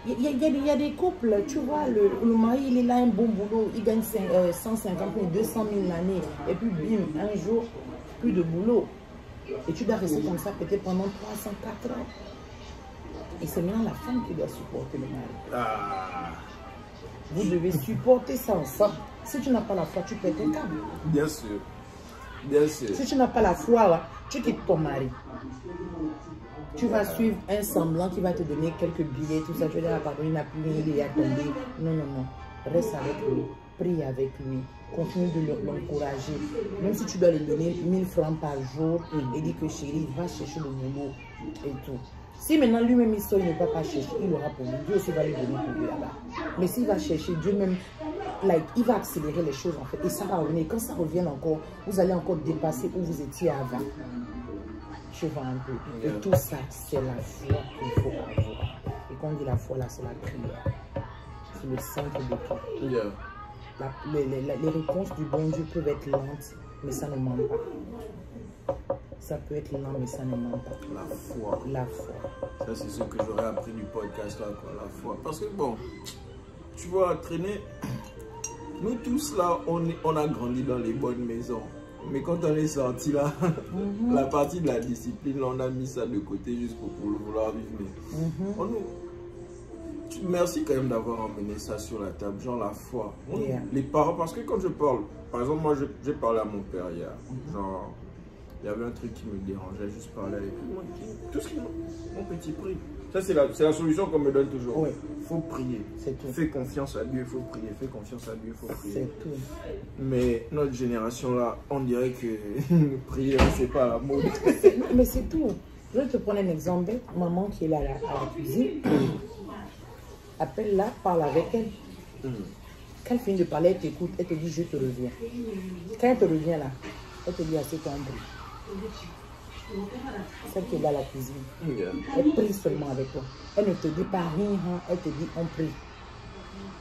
Il y, y, y, y a des couples, tu vois, le, le mari, il est là, un bon boulot, il gagne cent cinquante mille, deux cent mille l'année, et puis bim, un jour, plus de boulot. Et tu dois rester comme ça peut-être pendant trois cents, quatre ans. Et c'est maintenant la femme qui doit supporter le mari. Ah. Vous devez supporter ça ensemble. Si tu n'as pas la foi, tu pètes un câble. Bien sûr. Bien sûr. Si tu n'as pas la foi, tu quittes ton mari. Tu vas suivre un semblant qui va te donner quelques billets, tout ça. Tu vas dire, ah, pardon, il n'a plus rien, il est tombé. Non, non, non. Reste avec lui. Prie avec lui. Continue de l'encourager. Même si tu dois lui donner mille francs par jour, et dis que chérie, va chercher le boulot et tout. Si maintenant lui-même il sort, il ne va pas chercher, il aura pour lui. Dieu aussi va lui donner pour lui là-bas. Mais s'il va chercher, Dieu même, like, il va accélérer les choses en fait. Et ça va revenir. Quand ça revient encore, vous allez encore dépasser où vous étiez avant. Tu vois un peu. Et yeah. tout ça, c'est la foi qu'il faut avoir. Et quand on dit la foi, là, c'est la prière. C'est le centre de tout. Yeah. La, les, les, les réponses du bon Dieu peuvent être lentes, mais ça ne ment pas. Ça peut être lent, mais ça ne ment pas. La foi. La foi. Ça, c'est ce que j'aurais appris du podcast, là, quoi, la foi. Parce que, bon, tu vois, traîner... Nous tous, là, on, est, on a grandi dans les bonnes maisons. Mais quand on est sorti là, mm-hmm. la partie de la discipline, là, on a mis ça de côté juste pour, pour le vouloir vivre. Mais mm-hmm. on est... Merci quand même d'avoir emmené ça sur la table, genre la foi. On... Yeah. Les parents, parce que quand je parle, par exemple, moi j'ai parlé à mon père hier, mm-hmm. genre il y avait un truc qui me dérangeait, juste parler avec lui. Tout ce qui mon petit prix. Ça, c'est la, la solution qu'on me donne toujours. Il oui. faut prier. Tout. Fais confiance à Dieu, il faut prier. Fais confiance à Dieu, il faut prier. Tout. Mais notre génération-là, on dirait que prier, c'est pas la mode. Mais c'est tout. Je vais te prendre un exemple. Maman qui est là à la, à la cuisine, appelle-la, parle avec elle. Mm. Quand elle finit de parler, elle t'écoute, elle te dit je te reviens. Quand elle te revient là, elle te dit assez tendre. Celle qui est là à la cuisine, yeah. elle prie seulement avec toi. Elle ne te dit pas rien, hein. Elle te dit on prie.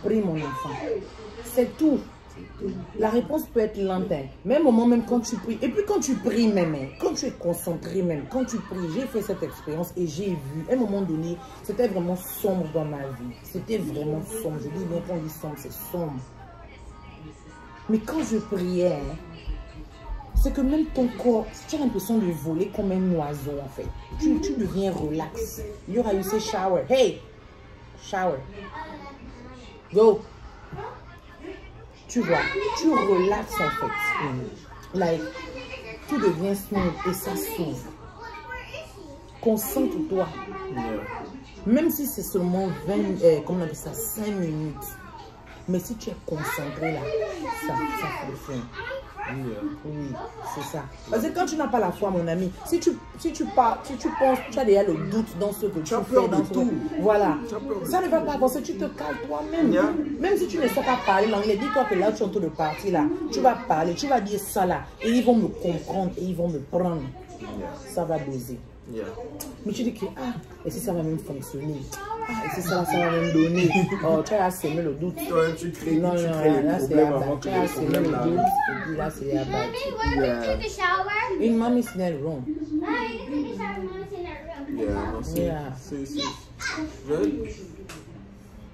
Prie mon enfant. C'est tout. La réponse peut être lente. Même au moment même quand tu pries. Et puis quand tu pries même, quand tu es concentré même, quand tu pries, j'ai fait cette expérience et j'ai vu. À un moment donné, c'était vraiment sombre dans ma vie. C'était vraiment sombre. Je dis bien quand on dit sombre, c'est sombre. Mais quand je priais, c'est que même ton corps, tu as l'impression de voler comme un oiseau en fait. Tu, tu deviens relax. Il y aura eu ces shower. Hey! Shower. Go! Tu vois, tu relaxes en fait. Mm. Like, tu deviens smooth et ça s'ouvre. Concentre-toi. Mm. Même si c'est seulement vingt, euh, comment on appelle ça, cinq minutes. Mais si tu es concentré là, ça, ça fonctionne. Oui, c'est ça. Parce que quand tu n'as pas la foi, mon ami, si tu, si tu, pars, si tu penses, tu as déjà le doute dans ce que tu, tu as peur fais, dans de tout. Que... Voilà. Ça ne va pas avancer, tu te calmes toi-même. Yeah. Même si tu ne sais pas parler l'anglais, dis-toi que là où tu es en train de partir, là, tu vas parler, tu vas dire ça là, et ils vont me comprendre, et ils vont me prendre. Yeah. Ça va doser. Yeah. Mais tu dis que, ah, et si ça va même fonctionner? Ah, et si ça, ça va même donner? Oh, tu as semé le doute. Toi, tu crées, non, tu non, crées là, les problèmes avant que les problèmes le doute, et puis là, c'est abattu. Yeah. In mommy's in her room. Yeah, c'est,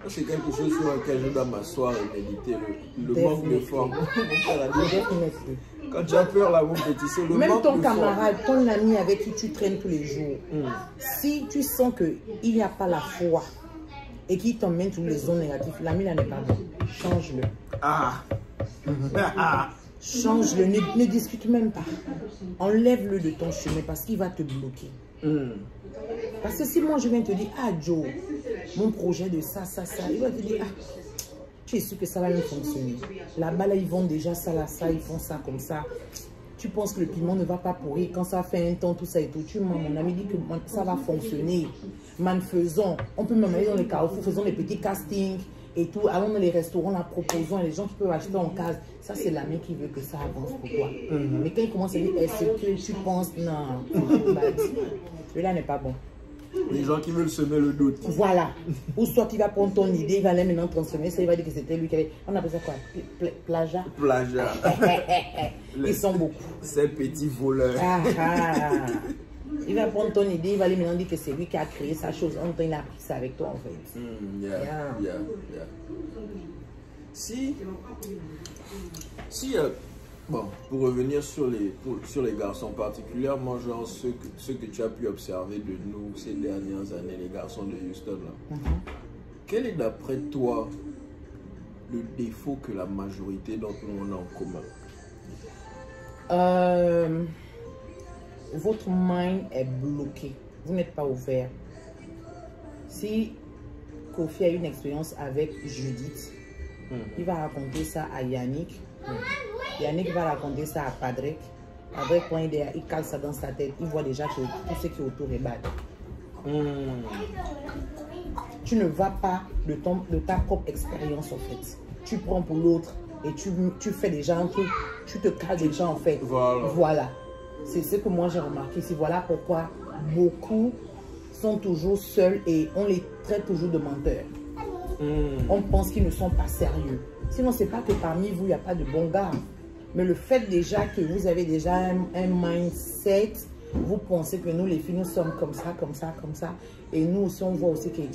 c'est quelque chose sur lequel je dois m'asseoir et méditer. Le, le manque de forme. Quand tu as peur, là, mon petit, c'est le même manque ton camarade, fort. Ton ami avec qui tu traînes tous les jours, mm. si tu sens qu'il n'y a pas la foi et qu'il t'emmène sur les zones négatives, l'ami là n'est pas bon. Change-le. Ah. Ah. Change-le. Ne, ne discute même pas. Enlève-le de ton chemin parce qu'il va te bloquer. Mm. Parce que si moi, je viens te dire, ah, Joe, mon projet de ça, ça, ça, il va te dire, ah, tu es sûr que ça va même fonctionner. Là-bas, là, ils vendent déjà ça, là, ça, ils font ça comme ça. Tu penses que le piment ne va pas pourrir quand ça fait un temps, tout ça et tout. Tu m'as, mon ami, dit que ça va fonctionner. Man, faisons. On peut même aller dans les carrefours, faisons les petits castings et tout. Allons dans les restaurants, la proposons à les gens qui peuvent acheter en case. Ça, c'est l'ami qui veut que ça avance pour toi. Mm-hmm. Mais quand il commence à dire, est-ce que tu penses, non, celui-là n'est pas bon. Les gens qui veulent semer le doute. Voilà. Ou soit il va prendre ton idée, il va aller maintenant transformer ça, il va dire que c'était lui qui avait... On appelle ça quoi? Plagiat. Plagiat. Ils sont beaucoup. Ces petits voleurs. Ah, ah. Il va prendre ton idée, il va aller maintenant dire que c'est lui qui a créé sa chose. En même temps, il a pris ça avec toi en fait. Mm, yeah, yeah. Yeah, yeah. Si... Si... Euh... Bon, pour revenir sur les, pour, sur les garçons particulièrement, genre ceux que, ceux que tu as pu observer de nous ces dernières années, les garçons de Houston, là. Mm-hmm. Quel est d'après toi le défaut que la majorité d'entre nous on a en commun? Euh, votre mind est bloquée. Vous n'êtes pas ouvert. Si Kofi a eu une expérience avec Judith, mm-hmm. il va raconter ça à Yannick. Mm. Yannick va raconter ça à Patrick. Avec quand il, il cale ça dans sa tête, il voit déjà que tout ce qui est autour est bad. Mm. Tu ne vas pas de, ton, de ta propre expérience en fait. Tu prends pour l'autre et tu, tu fais déjà un truc, tu te cales déjà en fait. Voilà. Voilà. C'est ce que moi j'ai remarqué. C'est voilà pourquoi beaucoup sont toujours seuls et on les traite toujours de menteurs. Mm. On pense qu'ils ne sont pas sérieux. Sinon, c'est pas que parmi vous, il n'y a pas de bons gars. Mais le fait déjà que vous avez déjà un, un mindset, vous pensez que nous, les filles, nous sommes comme ça, comme ça, comme ça. Et nous aussi, on voit aussi que là,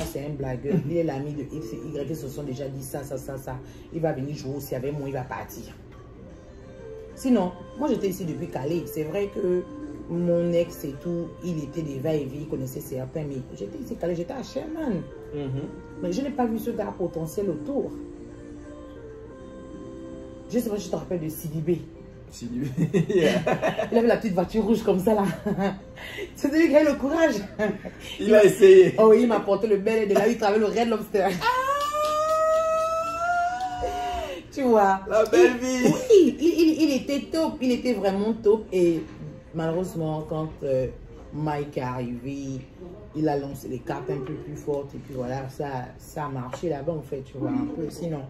c'est un blagueur. Il est l'ami de X et Y. Ils se sont déjà dit ça, ça, ça, ça. Il va venir jouer aussi avec moi, il va partir. Sinon, moi j'étais ici depuis Calais. C'est vrai que mon ex et tout, il était des va-et-vient, il connaissait ses appels, mais j'étais ici Calais, j'étais à Sherman. Mm-hmm. Mais je n'ai pas vu ce gars potentiel autour. Je sais pas si je te rappelle de Sidibé. Sidibé, yeah. Il avait la petite voiture rouge comme ça là. C'est lui qui a eu le courage. Il, il a essayé. Oh, il m'a porté le bel de là, il travaille le Red Lobster. Tu vois. La belle vie. Oui, il, il, il était top, il était vraiment top. Et malheureusement, quand euh, Mike est arrivé, il a lancé les cartes un peu plus fortes. Et puis voilà, ça, ça a marché là-bas en fait, tu vois, un peu. Sinon,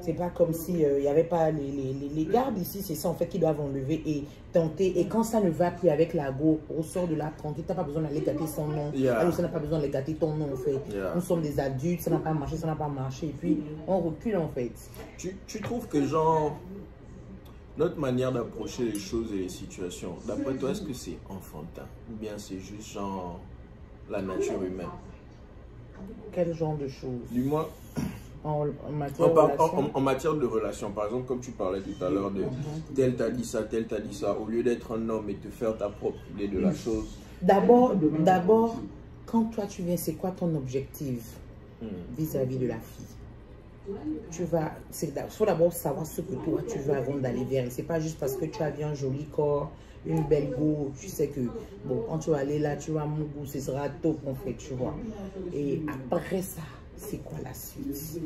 c'est pas comme s'il n'y euh, avait pas les, les, les gardes ici. C'est ça en fait qu'ils doivent enlever et tenter. Et quand ça ne va plus avec la go, on sort de là tranquille. Tu n'as pas besoin d'aller gâter son nom. Yeah. Alors, ça n'a pas besoin d'aller gâter ton nom en fait. Yeah. Nous sommes des adultes, ça n'a pas marché, ça n'a pas marché. Et puis, on recule en fait. Tu, tu trouves que genre, notre manière d'approcher les choses et les situations, d'après toi, est-ce que c'est enfantin? Ou bien c'est juste genre la nature humaine? Quel genre de choses? Dis-moi. En, en, matière en, par, en, en matière de relation, par exemple, comme tu parlais tout à l'heure de tel t'a dit ça, tel t'a dit ça, au lieu d'être un homme et de faire ta propre idée de la chose. D'abord, d'abord, quand toi tu viens, c'est quoi ton objectif vis-à-vis de la fille? Tu vas, c'est faut d'abord savoir ce que toi tu veux avant d'aller vers. C'est pas juste parce que tu as bien un joli corps, une belle go, tu sais que bon, quand tu vas aller là, tu vas mon goût, ce sera top en fait, tu vois. Et après ça, c'est quoi la suite?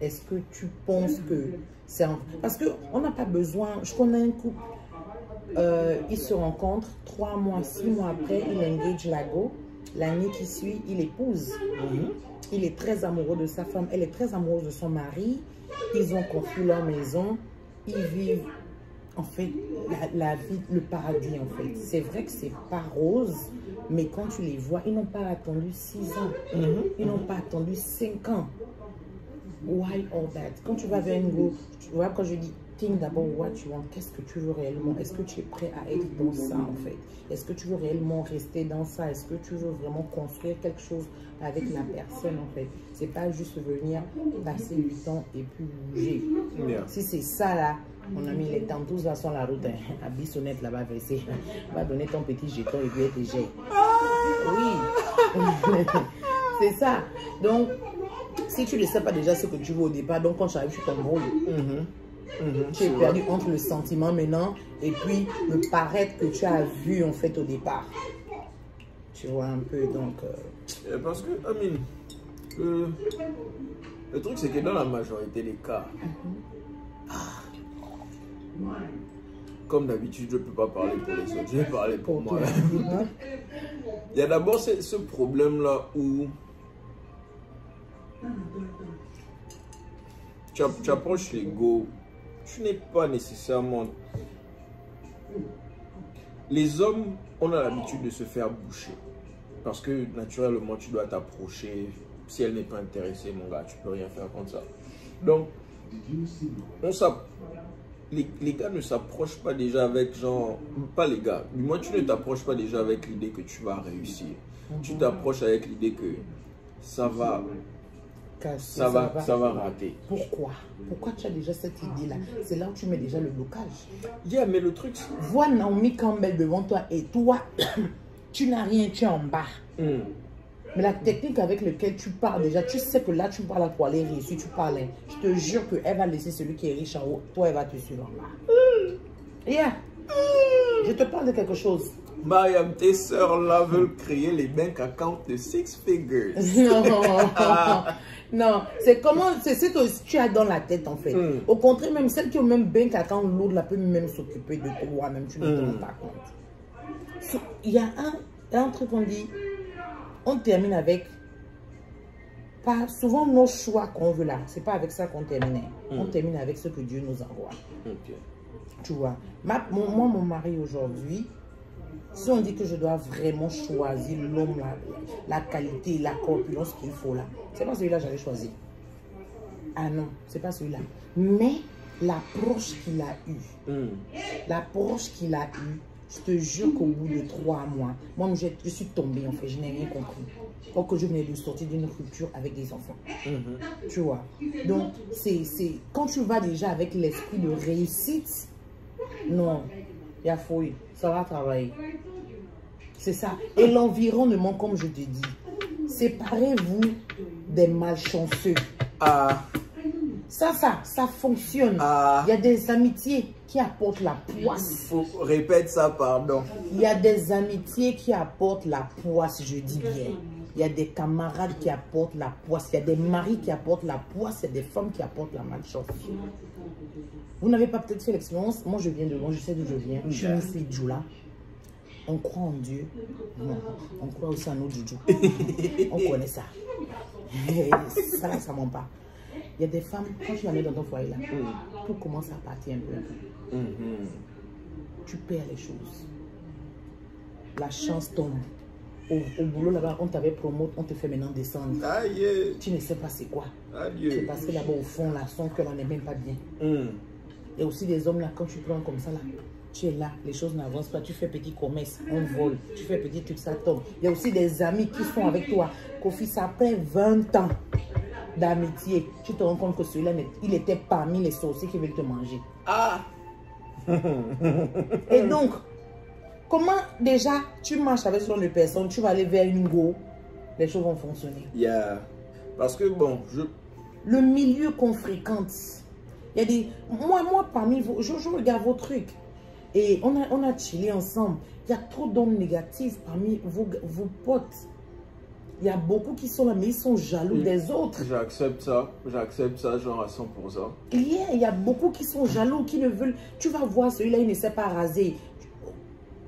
Est-ce que tu penses que c'est un... Parce qu'on n'a pas besoin... Je connais un couple, euh, ils se rencontrent, trois mois, six mois après, il engage la go. L'année qui suit, il épouse. Mm-hmm. Il est très amoureux de sa femme, elle est très amoureuse de son mari. Ils ont construit leur maison, ils vivent en fait la, la vie, le paradis en fait. C'est vrai que c'est pas rose. Mais quand tu les vois, ils n'ont pas attendu six ans. Mm-hmm. Ils n'ont pas attendu cinq ans. Why all that? Quand tu vas vers une go, tu vois, quand je dis think d'abord what you want, qu'est-ce que tu veux réellement? Est-ce que tu es prêt à être dans ça en fait? Est-ce que tu veux réellement rester dans ça? Est-ce que tu veux vraiment construire quelque chose avec la personne en fait? C'est pas juste venir passer du temps et puis bouger. Yeah. Si c'est ça là, mon ami, les temps tous là sur la route, hein, à Bissonnette là-bas, V C. Va donner ton petit jeton et puis être G. Oui, c'est ça. Donc, si tu ne sais pas déjà ce que tu veux au départ, donc quand tu arrives, tu t'enroules. Mm-hmm. Mm-hmm. Tu es perdu entre le sentiment maintenant et puis le paraître que tu as vu en fait au départ. Tu vois un peu, donc... Euh... Parce que, Amine, euh, le truc c'est que dans la majorité des cas, mm-hmm. ah, comme d'habitude, je ne peux pas parler pour les autres, je vais parler pour moi. Il y a d'abord ce, ce problème-là où tu, tu approches l'ego, tu n'es pas nécessairement... Les hommes, on a l'habitude de se faire boucher. Parce que naturellement, tu dois t'approcher. Si elle n'est pas intéressée, mon gars, tu ne peux rien faire contre ça. Donc, on s'approche. Les, les gars ne s'approchent pas déjà avec genre... Pas les gars. Du moins, tu ne t'approches pas déjà avec l'idée que tu vas réussir. Tu t'approches avec l'idée que ça va... Ça va, ça va rater. Pourquoi? Pourquoi tu as déjà cette idée-là? C'est là où tu mets déjà le blocage. Yeah, mais le truc... Vois Naomi Campbell devant toi et toi, tu n'as rien, tu es en bas. Mm. Mais la technique avec laquelle tu parles déjà, tu sais que là, tu parles pour aller riche. Si tu parles, je te jure qu'elle va laisser celui qui est riche en haut. Toi, elle va te suivre en bas. Mm. Yeah. Mm. Je te parle de quelque chose. Mariam, tes soeurs là veulent créer les bank accounts de six figures. Non, non. C'est comment, c'est ce que tu as dans la tête en fait. Mm. Au contraire, même celles qui ont même bank account lourd, là peut même s'occuper de toi, même tu ne te rends pas compte. Il y a un, un truc qu'on dit, on termine avec, pas, souvent nos choix qu'on veut là, c'est pas avec ça qu'on termine. Mm. On termine avec ce que Dieu nous envoie. Okay. Tu vois, Ma, mon, moi, mon mari aujourd'hui, si on dit que je dois vraiment choisir l'homme, la, la qualité, la corpulence qu'il faut là, c'est pas celui-là que j'avais choisi. Ah non, c'est pas celui-là. Mais l'approche qu'il a eue, mm. l'approche qu'il a eue, Je te jure qu'au bout de trois mois, moi, je, je suis tombée, en fait, je n'ai rien compris. Or que je venais de sortir d'une rupture avec des enfants. Mm-hmm. Tu vois. Donc, c'est, c'est, quand tu vas déjà avec l'esprit de réussite, non, il y a fouille, ça va travailler. C'est ça. Et l'environnement, comme je te dis, séparez-vous des malchanceux. Ah. Ça, ça, ça fonctionne. Il ah. y a des amitiés qui apportent la poisse. Faut, répète ça, pardon. Il y a des amitiés qui apportent la poisse, je dis bien. Il y a des camarades qui apportent la poisse. Il y a des maris qui apportent la poisse. Il y a des femmes qui apportent la malchance. Vous n'avez pas peut-être fait l'expérience. Moi, je viens de loin, je sais d'où je viens. Je suis une fille de Djoula. On croit en Dieu. Non. On croit aussi en nos djoudjous. On connaît ça. Ça, là, ça ne ment pas. Il y a des femmes, quand tu la mets dans ton foyer là, mmh. tout commence à partir un peu. Mmh. Tu perds les choses. La chance tombe. Au, au boulot là-bas, on t'avait promote, on te fait maintenant descendre. Ah, yeah. Tu ne sais pas c'est quoi. Ah, yeah. C'est parce que là-bas au fond, là, son cœur n'est même pas bien. Mmh. Et aussi des hommes là, quand tu prends comme ça là, tu es là, les choses n'avancent pas, tu fais petit commerce, on vole, tu fais petit truc, ça tombe. Il y a aussi des amis qui sont avec toi, Kofis, après vingt ans d'amitié, tu te rends compte que celui-là, il était parmi les sorciers qui veulent te manger. Ah. Et donc, comment déjà tu marches avec ce genre de personnes, tu vas aller vers une go, les choses vont fonctionner. Yeah. Parce que bon, je... Le milieu qu'on fréquente, il y a des... Moi, moi, parmi vous, je, je regarde vos trucs. Et on a, on a chillé ensemble. Il y a trop d'hommes négatifs parmi vos, vos potes. Il y a beaucoup qui sont là, mais ils sont jaloux mmh. des autres. J'accepte ça. J'accepte ça, genre à cent pour cent. Il yeah, y a beaucoup qui sont jaloux, qui ne veulent... Tu vas voir, celui-là, il ne sait pas raser.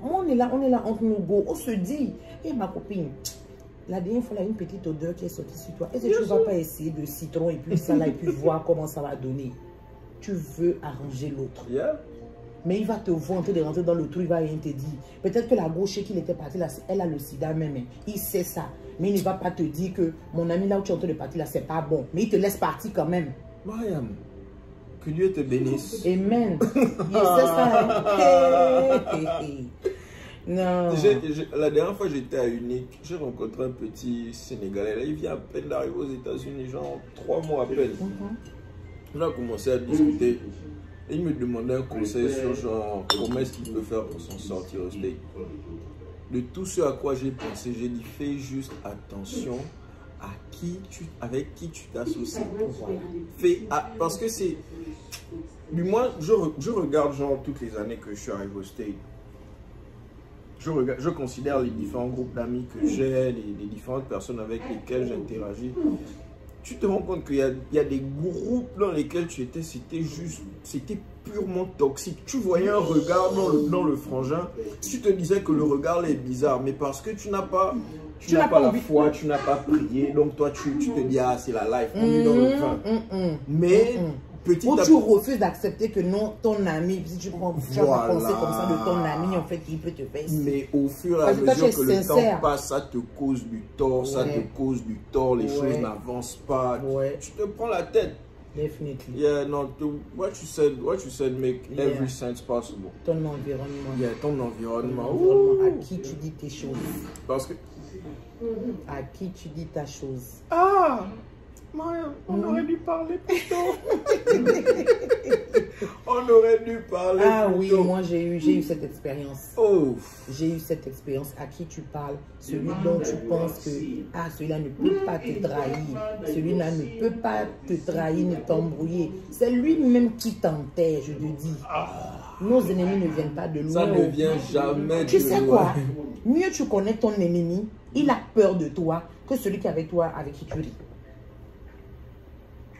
Moi, on est là, on est là entre nous. Go. On se dit, hé, hey, ma copine, la dernière fois, il y a une petite odeur qui est sortie sur toi. Est-ce que tu ne vas pas essayer de citron et puis ça, là, et puis voir comment ça va donner? Tu veux arranger l'autre. Yeah. Mais il va te voir en train de rentrer dans le trou, il va rien te dire. Peut-être que la gauche qui était partie là, elle a le sida même. Il sait ça. Mais il ne va pas te dire que mon ami là où tu es en train de partir là, c'est pas bon. Mais il te laisse partir quand même. Mariam, que Dieu te bénisse. Amen. Il sait ça. Hein? Hey, hey, hey. Non. Je, je, la dernière fois j'étais à Unique, j'ai rencontré un petit Sénégalais. Là, il vient à peine d'arriver aux États-Unis, genre trois mois à peine. Mm-hmm. On a commencé à discuter. Mm-hmm. Il me demandait un conseil sur genre comment est-ce qu'il peut faire pour s'en sortir au steak. De tout ce à quoi j'ai pensé, j'ai dit fais juste attention à qui tu, avec qui tu t'associes. Fais à, parce que c'est, du moins je, je regarde genre toutes les années que je suis arrivé au steak. Je, regarde, je considère les différents groupes d'amis que j'ai, les, les différentes personnes avec lesquelles j'interagis. Tu te rends compte qu'il y, y a des groupes dans lesquels tu étais, c'était juste, c'était purement toxique. Tu voyais un regard dans le, dans le frangin, tu te disais que le regard est bizarre, mais parce que tu n'as pas, tu, tu n'as pas, pas la foi, tu n'as pas prié, donc toi tu, tu te dis ah c'est la life, on est dans le vin. Mmh, mmh, mais mmh. petit à petit, tu refuses d'accepter que non ton ami, si tu prends, tu voilà. vas penser comme ça de ton ami en fait il peut te faire. Mais au fur et à mesure que, que le temps passe, ça te cause du tort, ouais. ça te cause du tort, les ouais. choses n'avancent pas, ouais. tu, tu te prends la tête. Definitely. Yeah, no, the, what you said, what you said make yeah. every sense possible. Ton environnement. Yeah, ton environnement. Ton environnement. À qui tu dis tes choses. Parce que... À qui tu dis ta chose. Ah Mariam, on mm. aurait dû parler plus tôt. On aurait dû parler ah, plus oui, tôt. Ah oui, moi j'ai eu, j'ai eu cette expérience. Oh. J'ai eu cette expérience. À qui tu parles, celui dont tu penses que ah, celui-là ne peut pas te trahir. Celui-là ne peut pas te trahir, ne t'embrouiller. C'est lui-même qui t'enterre, je te dis. Ah. Nos ennemis ne viennent pas de loin. Ça ne vient jamais de loin. Tu sais quoi? Mieux tu connais ton ennemi, il a peur de toi, que celui qui est avec toi, avec qui tu ris.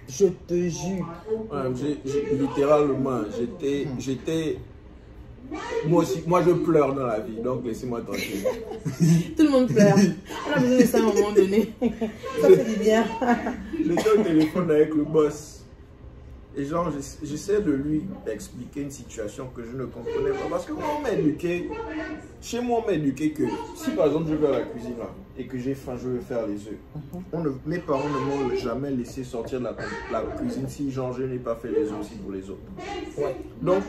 Je te jure. Ouais, j ai, j ai, littéralement, j'étais, j'étais, moi aussi, moi je pleure dans la vie, donc laissez-moi tranquille. Tout le monde pleure. On a besoin de ça à un moment donné. Ça fait du bien. J'étais au téléphone avec le boss. Et genre, j'essaie de lui expliquer une situation que je ne comprenais pas. Parce que moi, on m'a éduqué, chez moi, on m'a éduqué que si par exemple je vais à la cuisine là, et que j'ai faim, je veux faire les œufs. On ne, mes parents ne m'ont jamais laissé sortir de la, la cuisine si genre je n'ai pas fait les œufs aussi pour les autres. Ouais. Donc,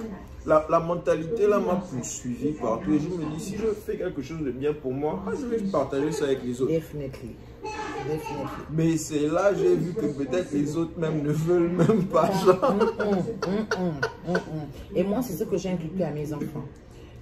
la, la mentalité là m'a poursuivi partout. Et je me dis, si je fais quelque chose de bien pour moi, ah, je vais partager ça avec les autres. Definitely. Mais c'est là j'ai vu que peut-être les autres même ne veulent même pas. Genre. Et moi, c'est ce que j'ai inculqué à mes enfants.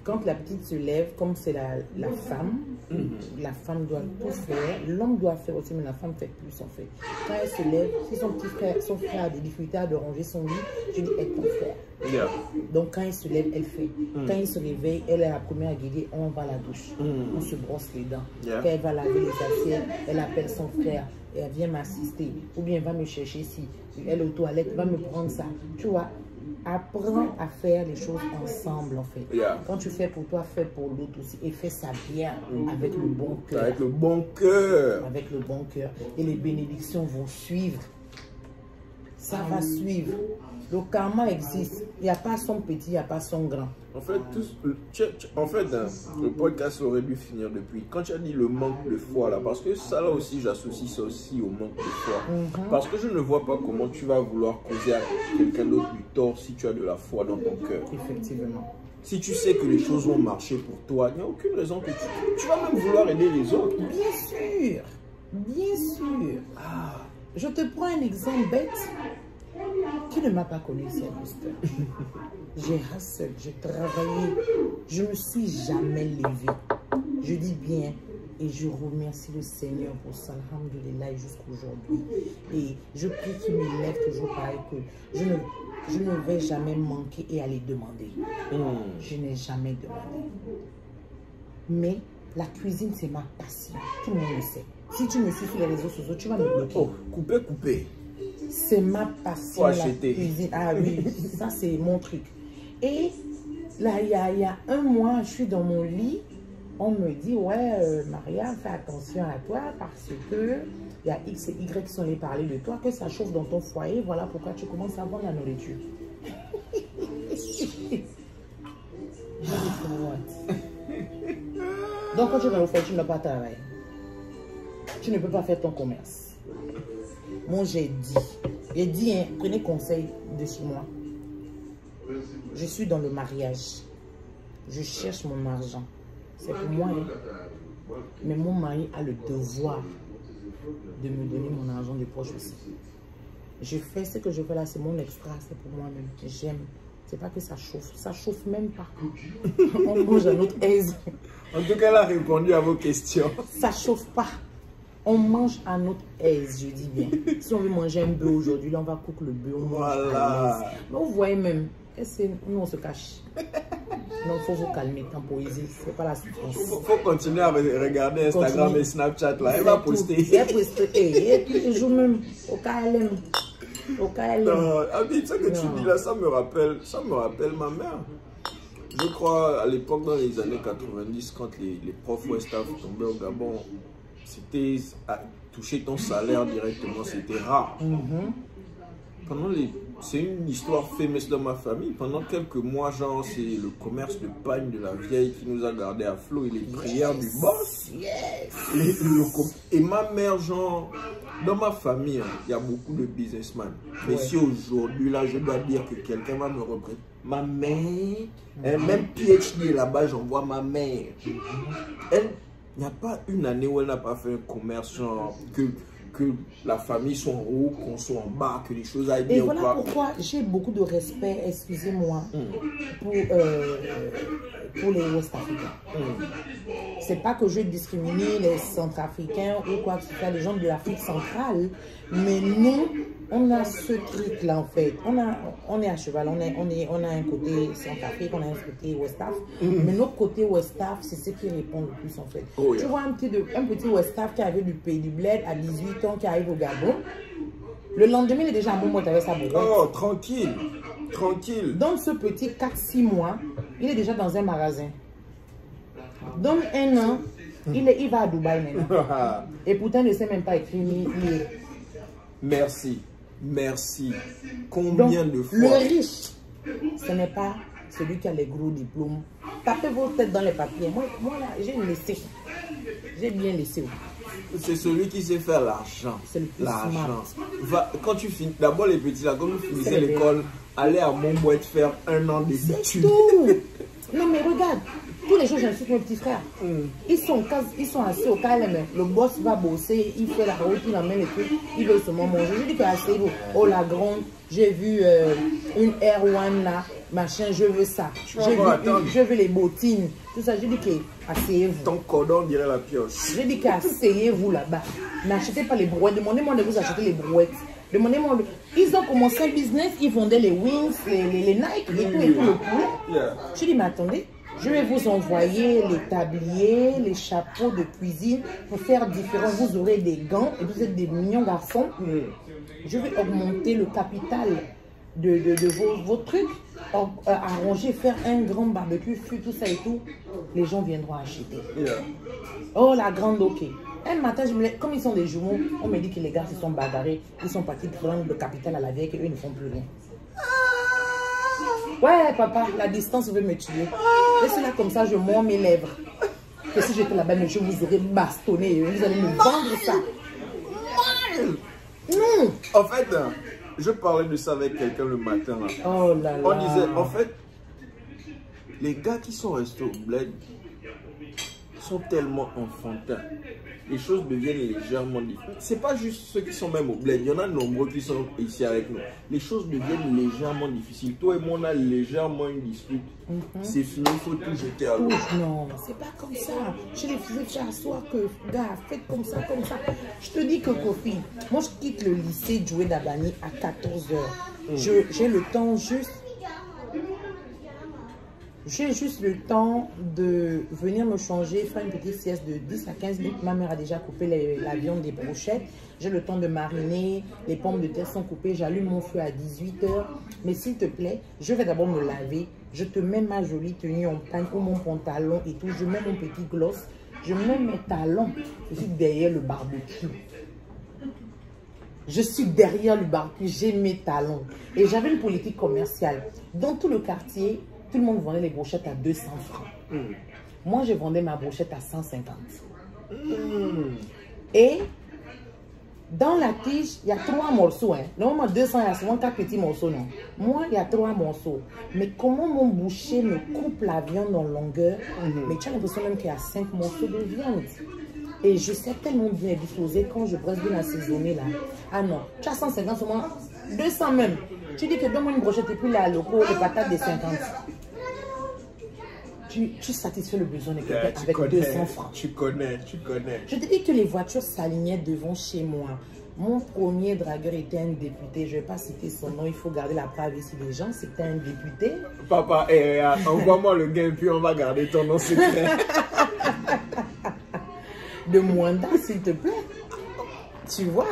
Quand la petite se lève, comme c'est la, la femme, mm-hmm. la femme doit tout faire, l'homme doit faire aussi, mais la femme fait plus en fait. Quand elle se lève, si son petit frère, son frère a des difficultés à ranger son lit, je dis aide ton frère. Yeah. Donc quand il se lève, elle fait. Mm. Quand il se réveille, elle est la première à guider, on va à la douche, mm. on se brosse les dents. Yeah. Quand elle va laver les assiettes, elle appelle son frère. Et elle vient m'assister, ou bien elle va me chercher ici, elle est aux toilettes, va me prendre ça. Tu vois, apprends à faire les choses ensemble en fait. Yeah. Quand tu fais pour toi, fais pour l'autre aussi. Et fais ça bien, mm. avec le bon cœur. Avec le bon cœur. Avec le bon cœur. Et les bénédictions vont suivre. Ça mm. va suivre. Le karma existe. Il n'y a pas son petit, il n'y a pas son grand. En fait, tout, tu, tu, en fait hein, le podcast aurait dû finir depuis. Quand tu as dit le manque de foi, là, parce que ça là aussi, j'associe ça aussi au manque de foi. Mm-hmm. Parce que je ne vois pas comment tu vas vouloir causer à quelqu'un d'autre du tort si tu as de la foi dans ton cœur. Effectivement. Si tu sais que les choses vont marcher pour toi, il n'y a aucune raison que tu... Tu vas même vouloir aider les autres. Bien sûr. Bien sûr. Ah. Je te prends un exemple bête. Qui ne m'a pas connu, c'est Ustelle. J'ai hustle, j'ai travaillé, je ne me suis jamais levée. Je dis bien et je remercie le Seigneur pour ça, alhamdoulilah, jusqu'aujourd'hui. Et je prie qu'il me lève toujours pareil, que je ne, je ne vais jamais manquer et aller demander. Mmh. Je n'ai jamais demandé. Mais la cuisine, c'est ma passion. Tout le monde le sait. Si tu me suis sur les réseaux sociaux, tu vas me bloquer. Oh, couper, couper. C'est ma passion, la cuisine. Ah oui, ça c'est mon truc. Et là, il y a, y a un mois, je suis dans mon lit. On me dit, ouais, euh, Maria, fais attention à toi parce que il y a X et Y qui sont allés parler de toi, que ça chauffe dans ton foyer. Voilà pourquoi tu commences à vendre la nourriture. Donc, quand tu vas au foyer, tu n'as pas travaillé. Tu ne peux pas faire ton commerce. Moi, j'ai dit, j'ai dit, hein, prenez conseil de chez moi. Je suis dans le mariage. Je cherche mon argent. C'est pour moi. Hein. Mais mon mari a le devoir de me donner mon argent de poche aussi. Je fais ce que je fais là, c'est mon extra, c'est pour moi-même. J'aime. C'est pas que ça chauffe, ça chauffe même pas. On mange à notre aise. En tout cas, elle a répondu à vos questions. Ça chauffe pas. On mange à notre aise, je dis bien. Si on veut manger un bœuf aujourd'hui, là on va couper le bœuf, on voilà. mange à l'aise. Mais vous voyez même, nous on se cache. Non, il faut vous calmer, temporiser, c'est pas la souffrance. Il faut, faut continuer à regarder Instagram Continue. et Snapchat là, elle va poster. Elle poster, et puis toujours même au K L M. Au K L M. Non, Abby, ce que non. tu dis là, ça me rappelle, ça me rappelle ma mère. Je crois à l'époque dans les années quatre-vingt-dix, quand les, les profs West Afrique tombaient au Gabon, c'était toucher ton salaire directement, c'était rare. Mm-hmm. Pendant les, c'est une histoire fameuse dans ma famille. Pendant quelques mois, genre, c'est le commerce de pagne de la vieille qui nous a gardé à flot et les yes. prières du boss. Yes. Et, le, et ma mère, genre, dans ma famille, il hein, y a beaucoup de businessmen. Mais ouais. si aujourd'hui, là, je dois dire que quelqu'un va me reprendre, ma mère, mm-hmm. elle, même P H D là-bas, j'envoie ma mère. Mm-hmm. Elle, il n'y a pas une année où elle n'a pas fait un commerce, genre, que, que la famille soit en haut, qu'on soit en bas, que les choses aillent bien. Et voilà ou pas. Pourquoi j'ai beaucoup de respect, excusez-moi, mm. pour, euh, pour les Ouest-Africains. Mm. C'est pas que je discrimine les Centrafricains ou quoi que ce soit, les gens de l'Afrique centrale, mais nous, on a ce truc-là en fait. On, a, on est à cheval, on, est, on, est, on a un côté Centrafrique, on a un côté Ouest-Afrique, mm. mais notre côté Ouest-Afrique, c'est ce qui répond le plus en fait. Oh, yeah. Tu vois un petit, un petit Ouest-Afrique qui avait du pays du bled à dix-huit temps qui arrive au Gabon, le lendemain il est déjà à Montbouet avec sa bourrette. Oh, tranquille, tranquille. Dans ce petit quatre six mois, il est déjà dans un magasin. Dans un an, il, est, il va à Dubaï maintenant. Et pourtant, il ne sait même pas écrire ni lire. Merci. merci. Combien donc, de fois? Le riche, ce n'est pas celui qui a les gros diplômes. Tapez vos têtes dans les papiers. Moi, moi là, j'ai laissé. J'ai bien laissé. C'est celui qui sait faire l'argent. C'est le plus smart. Quand tu finis, d'abord les petits, là, quand vous finissez l'école, allez à Montbouet faire un an d'études. Non mais regarde, tous les jours j'insulte mes petits frères. Mm. Ils, sont, ils sont assis au K L M. Le boss va bosser, il fait la route, il emmène les trucs, il veut seulement manger. Je dis que assez beau. Oh la grande, j'ai vu euh, une Air One là, machin, je veux ça. Je veux, une, je veux les bottines, tout ça. Je dis que asseyez-vous. Ton cordon dirait la pioche. Je dis que asseyez-vous là-bas. N'achetez pas les brouettes. Demandez-moi de vous acheter les brouettes. Demandez-moi. Ils ont commencé un business, ils vendaient les wings, les, les, les Nike et tout, et tout le poulet. Yeah. Je dis, mais attendez, je vais vous envoyer les tabliers, les chapeaux de cuisine pour faire différent. Vous aurez des gants et vous êtes des mignons garçons. Mm. Je vais augmenter le capital de, de, de vos, vos trucs, or, euh, arranger, faire un grand barbecue, fût, tout ça et tout. Les gens viendront acheter. Yeah. Oh, la grande, ok. Un matin, je me lève, comme ils sont des jumeaux, on me dit que les gars se sont bagarrés, ils sont partis prendre le capital à la vieille et eux ne font plus rien. Ouais, papa, la distance veut me tuer. Laissez-la comme ça, je mords mes lèvres. Et si j'étais là-bas, je vous aurais bastonné et vous allez me vendre ça. Non. En fait, je parlais de ça avec quelqu'un le matin. Là. Oh là là. On disait, en fait, les gars qui sont restés au bled sont tellement enfantins. Les choses deviennent légèrement différentes. C'est pas juste ceux qui sont même au bled. Il y en a nombreux qui sont ici avec nous. Les choses deviennent légèrement difficiles. Toi et moi, on a légèrement une dispute. Mm-hmm. C'est fini, il faut tout jeter à l'eau. Non, c'est pas comme ça. Chez les physiques, j'assois que, gars, faites comme ça, comme ça. Je te dis que, Kofi, moi, je quitte le lycée de Joué d'Abani à quatorze heures. Mm. J'ai le temps juste... J'ai juste le temps de venir me changer, faire une petite sieste de dix à quinze minutes. Ma mère a déjà coupé les, la viande des brochettes. J'ai le temps de mariner. Les pommes de terre sont coupées. J'allume mon feu à dix-huit heures. Mais s'il te plaît, je vais d'abord me laver. Je te mets ma jolie tenue en panne ou mon pantalon et tout. Je mets mon petit gloss. Je mets mes talons. Je suis derrière le barbecue. Je suis derrière le barbecue. J'ai mes talons. Et j'avais une politique commerciale. Dans tout le quartier... Tout le monde vendait les brochettes à deux cents francs. Mmh. Moi, je vendais ma brochette à cent cinquante. Mmh. Et dans la tige, il y a trois morceaux. Hein. Normalement, deux cents, il y a souvent quatre petits morceaux. Non. Moi, il y a trois morceaux. Mais comment mon boucher me coupe la viande en longueur? Mmh. Mais tu as l'impression même qu'il y a cinq morceaux de viande. Et je sais tellement bien disposer quand je presse bien assaisonner là. Ah non, tu as cent cinquante, souvent deux cents même. Tu dis que donne-moi une brochette et puis la loco et patate des cinquante. Tu, tu satisfais le besoin de quelqu'un avec connais, deux cents francs. Tu connais, tu connais. Je te dis que les voitures s'alignaient devant chez moi. Mon premier dragueur était un député. Je ne vais pas citer son nom, il faut garder la privacy des gens. C'était un député. Papa, eh, envoie-moi le gain puis on va garder ton nom secret. De Moanda, s'il te plaît. Tu vois?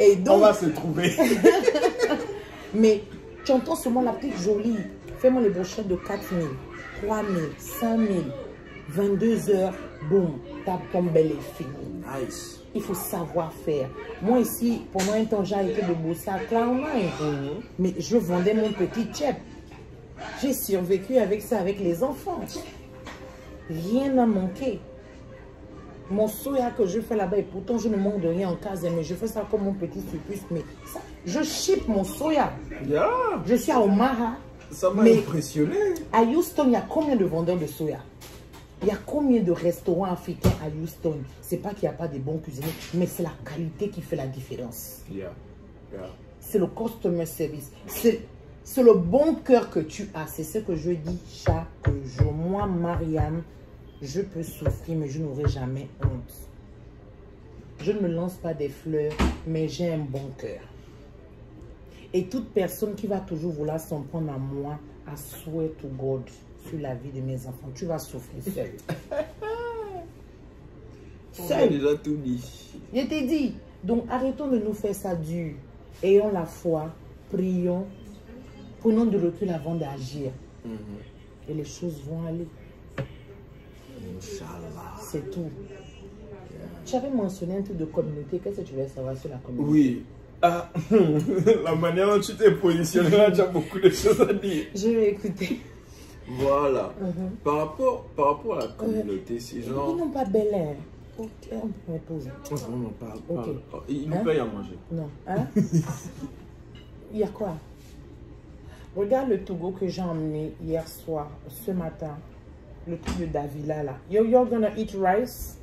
Et donc... On va se trouver. Mais tu entends seulement la petite jolie. Fais-moi les brochettes de quatre mille, trois mille, cinq mille, vingt-deux heures, boum, ta tombe belle est finie. Nice. Il faut savoir faire. Moi ici, pendant un temps, j'ai arrêté de bosser à Clown Nine. Mm-hmm. Mais je vendais mon petit chef. J'ai survécu avec ça, avec les enfants. Rien n'a manqué. Mon soya que je fais là-bas, et pourtant je ne manque de rien en case, mais je fais ça comme mon petit supus, mais ça, je ship mon soya. Yeah. Je suis à Omaha. Ça m'a impressionné. À Houston, il y a combien de vendeurs de soya? Il y a combien de restaurants africains à Houston? C'est pas qu'il n'y a pas de bons cuisiniers, mais c'est la qualité qui fait la différence. Yeah. Yeah. C'est le customer service. C'est le bon cœur que tu as. C'est ce que je dis chaque jour. Moi, Mariam, je peux souffrir, mais je n'aurai jamais honte. Je ne me lance pas des fleurs, mais j'ai un bon cœur. Et toute personne qui va toujours vouloir s'en prendre à moi, à swear to God sur la vie de mes enfants, tu vas souffrir seul. Seul. Déjà tout dit. Je t'ai dit. Donc arrêtons de nous faire ça dur. Ayons la foi, prions, prenons du recul avant d'agir. Mm-hmm. Et les choses vont aller. C'est tout. Yeah. Tu avais mentionné un truc de communauté. Qu'est-ce que tu veux savoir sur la communauté? Oui, Ah, la manière dont tu t'es positionné, tu as beaucoup de choses à dire. Je vais écouter. Voilà. Mm-hmm. par, rapport, par rapport à la communauté, c'est genre... Ils n'ont pas bel air. Okay, on peut reposer. Oh, non, parle, parle. Okay. Oh, ils nous hein? payent à manger. Non. Hein? Il y a quoi? Regarde le Togo que j'ai emmené hier soir, ce matin. Le truc de Davila là. You're, you're gonna eat rice?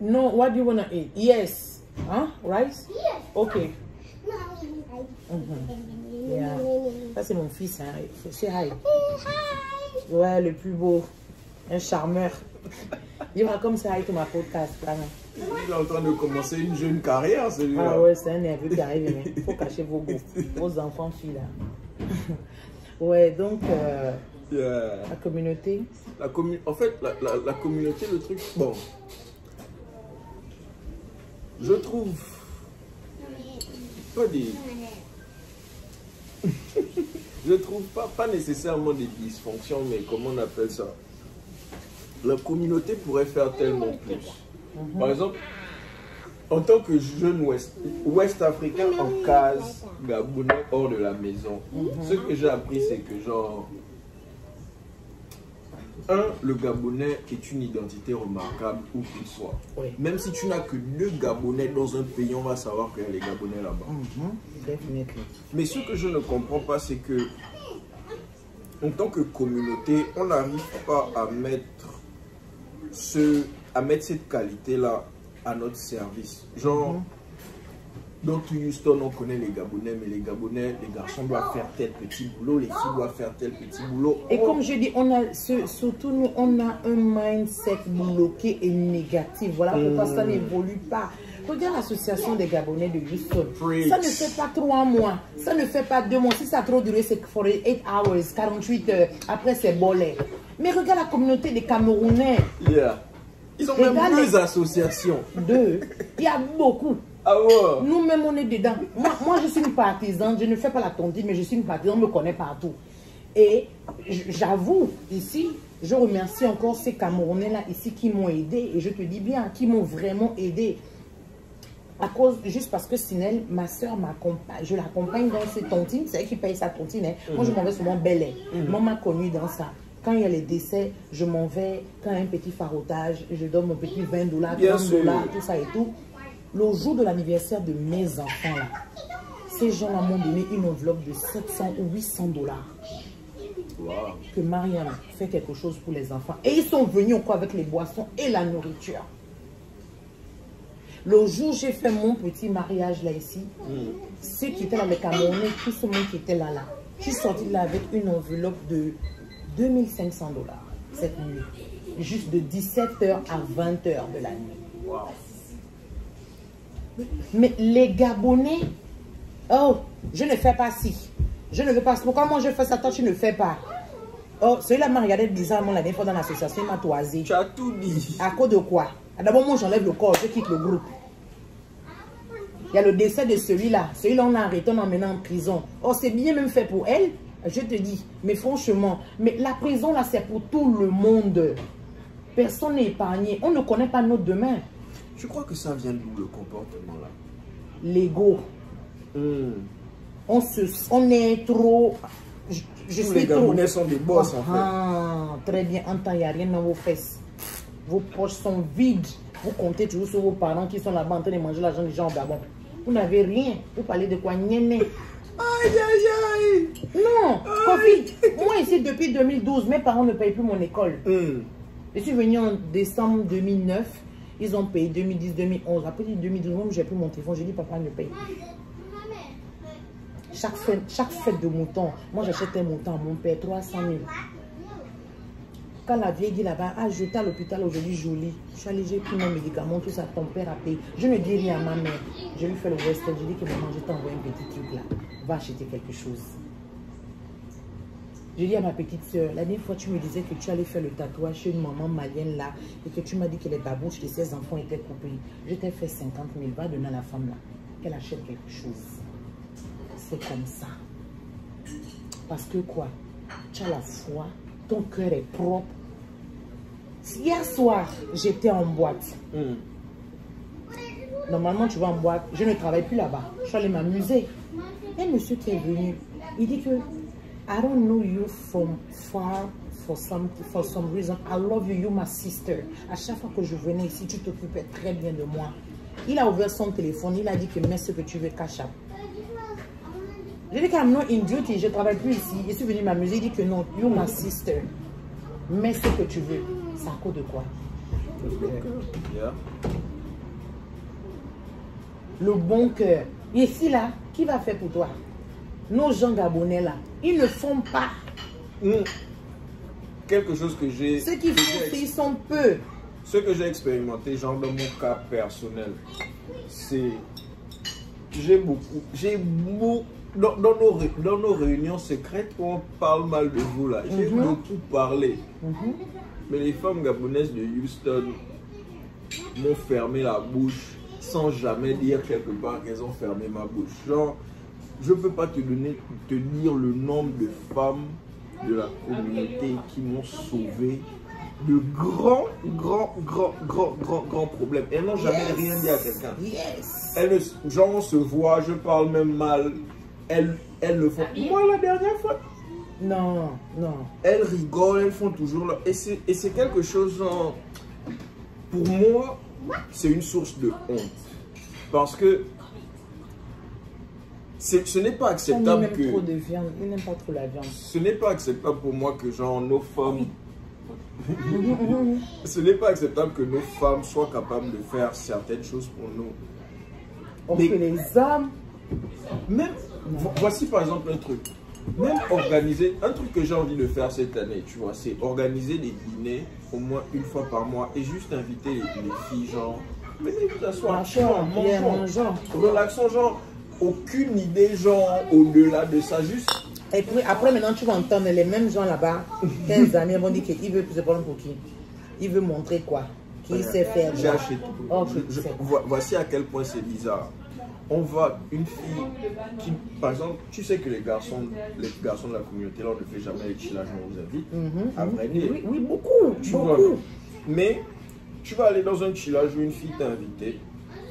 No, what do you wanna eat? Yes. Huh? Rice? Yes. Okay. Mm-hmm. Yeah. Ça c'est mon fils, hein. C'est hi. Ouais, le plus beau. Un charmeur. Il va comme ça avec ma podcast. Vraiment. Il est en train de commencer une jeune carrière, celui-là. Ah ouais, c'est un nerveux qui arrive. Il faut cacher vos goûts, vos enfants, filles là. Ouais, donc euh, yeah. la communauté. La commu en fait, la, la, la communauté, le truc. Bon, je trouve pas des. je trouve pas pas nécessairement des dysfonctions, mais comment on appelle ça? La communauté pourrait faire tellement plus. Mm-hmm. Par exemple, en tant que jeune ouest, ouest africain en case Gabouna hors de la maison, mm-hmm. ce que j'ai appris, c'est que genre, un, le Gabonais est une identité remarquable où qu'il soit. Oui. Même si tu n'as que deux Gabonais dans un pays, on va savoir qu'il y a les Gabonais là-bas. Mm-hmm. Mais ce que je ne comprends pas, c'est que en tant que communauté, on n'arrive pas à mettre ce... à mettre cette qualité-là à notre service. Genre, mm-hmm. dans tout Houston, on connaît les Gabonais, mais les Gabonais, les garçons doivent faire tel petit boulot, les filles doivent faire tel petit boulot. Et oh. comme je dis, on a ce, surtout nous, on a un mindset bloqué et négatif. Voilà pourquoi mm. ça n'évolue pas. Regarde l'association des Gabonais de Houston. Preach. Ça ne fait pas trois mois, ça ne fait pas deux mois. Si ça a trop duré, c'est quarante-huit hours, quarante-huit heures. Après, c'est bolé. Mais regarde la communauté des Camerounais. Yeah. Ils ont même deux associations. Deux. Il y a beaucoup. Ah ouais. Nous-mêmes, on est dedans. Moi, moi, je suis une partisane. Je ne fais pas la tontine, mais je suis une partisane. On me connaît partout. Et j'avoue, ici, je remercie encore ces Camerounais-là, ici, qui m'ont aidé. Et je te dis bien, qui m'ont vraiment aidé. À cause, juste parce que Sinel, ma soeur m'accompagne. Je l'accompagne dans ses tontines. C'est elle qui paye sa tontine. Hein. Mmh. Moi, je m'en vais souvent Bel Air. Mmh. Maman m'a connue dans ça. Quand il y a les décès, je m'en vais. Quand il y a un petit farotage, je donne mon petit vingt dollars, trente dollars, tout ça et tout. Le jour de l'anniversaire de mes enfants, là, ces gens-là m'ont donné une enveloppe de sept cents ou huit cents dollars. Wow. Que Maria fait quelque chose pour les enfants. Et ils sont venus encore avec les boissons et la nourriture. Le jour où j'ai fait mon petit mariage là ici, mmh. ceux qui étaient là, les Camerounais, tout ce monde qui était là, là, je suis sortie de là avec une enveloppe de deux mille cinq cents dollars cette nuit, juste de dix-sept heures à vingt heures de la nuit. Wow. Mais les Gabonais, oh, je ne fais pas si, je ne veux pas, pourquoi moi je fais ça, toi tu ne fais pas. Oh, celui-là m'a regardé bizarrement la dernière fois dans l'association, il m'a toisé. Tu as tout dit. À cause de quoi? D'abord, moi j'enlève le corps, je quitte le groupe. Il y a le décès de celui-là, celui-là on l'a arrêté, on l'a emmené en prison. Oh, c'est bien même fait pour elle. Je te dis, mais franchement, mais la prison là, c'est pour tout le monde. Personne n'est épargné. On ne connaît pas notre demain. Tu crois que ça vient d'où le comportement là? L'ego. Mm. On se, on est trop. Je, je sais les Gabonais sont des boss en fait. Ah, très bien. En temps, il n'y a rien dans vos fesses. Vos poches sont vides. Vous comptez toujours sur vos parents qui sont là-bas en train de manger l'argent des gens au Gabon. Vous n'avez rien. Vous parlez de quoi, néné? Aïe, aïe, aïe. Non, Covid. Moi, ici, depuis deux mille douze, mes parents ne payent plus mon école. Mm. Je suis venue en décembre deux mille neuf. Ils ont payé deux mille dix, deux mille onze. Après deux mille douze, j'ai pris mon téléphone. J'ai dit, papa ne paye. Chaque fête, chaque fête de mouton, moi, j'achète un mouton à mon père, trois cent mille. Quand la vieille dit là-bas, ah, j'étais à l'hôpital aujourd'hui, jolie. Je suis allée, j'ai pris mon médicament, tout ça, ton père a payé. Je ne dis rien à ma mère. Je lui fais le western, je lui dis que maman, je t'envoie un petit truc là. Va acheter quelque chose. Je dis à ma petite soeur, la dernière fois, tu me disais que tu allais faire le tatouage chez une maman malienne là et que tu m'as dit que les babouches de ses enfants étaient coupées. Je t'ai fait cinquante mille, va donner à la femme là qu'elle achète quelque chose. C'est comme ça. Parce que quoi? Tu as la foi. Ton cœur est propre. Hier soir, j'étais en boîte. Mm. Normalement, tu vas en boîte. Je ne travaille plus là-bas. Je suis allée m'amuser. Un monsieur qui est venu, il dit que I don't know you from far for some, for some reason. I love you, you my sister. À chaque fois que je venais ici, tu t'occupais très bien de moi. Il a ouvert son téléphone, il a dit que mets ce que tu veux, cash up. Je lui ai dit que non, in duty, je ne travaille plus ici. Je suis venu m'amuser, il dit que non, you my sister. Mets ce que tu veux. Ça cause de quoi? Yeah. Le bon cœur. Ici là, qui va faire pour toi? Nos gens gabonais là, ils ne font pas. Mmh. Quelque chose que j'ai... Ceux qui font, ils sont peu. Ce que j'ai expérimenté, genre dans mon cas personnel, c'est... J'ai beaucoup... J'ai beaucoup... Dans, dans, nos, dans nos réunions secrètes, on parle mal de vous là. J'ai mmh. beaucoup parlé. Mmh. Mais les femmes gabonaises de Houston m'ont fermé la bouche sans jamais dire quelque part qu'elles ont fermé ma bouche. Genre, je ne peux pas te donner, te dire le nombre de femmes de la communauté qui m'ont sauvé de grands, grands, grands, grands, grands, grands problèmes. Elles n'ont jamais yes. rien dit à quelqu'un. Yes. Elles, genre, on se voit, je parle même mal. Elles, elles le font. Moi, la dernière fois. Non, non. Elles rigolent, elles font toujours là. Et c'est quelque chose, genre, pour moi, c'est une source de honte. Parce que ce n'est pas acceptable que... Ils n'aiment trop de viande, ils n'aiment pas trop la viande. Ce n'est pas acceptable pour moi que, genre, nos femmes... ce n'est pas acceptable que nos femmes soient capables de faire certaines choses pour nous. Or que les hommes... Même... Voici par exemple un truc. Même organiser, un truc que j'ai envie de faire cette année, tu vois, c'est organiser des dîners au moins une fois par mois et juste inviter les, les filles, genre, venez vous asseoir, mangeons, relaxons, genre, aucune idée, genre, au-delà de ça, juste. Et puis après, maintenant, tu vas entendre les mêmes gens là-bas, quinze années, vont dire qu'ils veulent se prendre pour qui? Ils veulent montrer quoi? Qui sait faire? J'ai acheté tout. Oh, je, je, voici à quel point c'est bizarre. On va, une fille qui, par exemple, tu sais que les garçons, les garçons de la communauté, là, on ne fait jamais les chillages, on vous invite mm-hmm. à vrai dire. Oui, oui, beaucoup, tu beaucoup. Vois, mais tu vas aller dans un chillage où une fille t'a invité,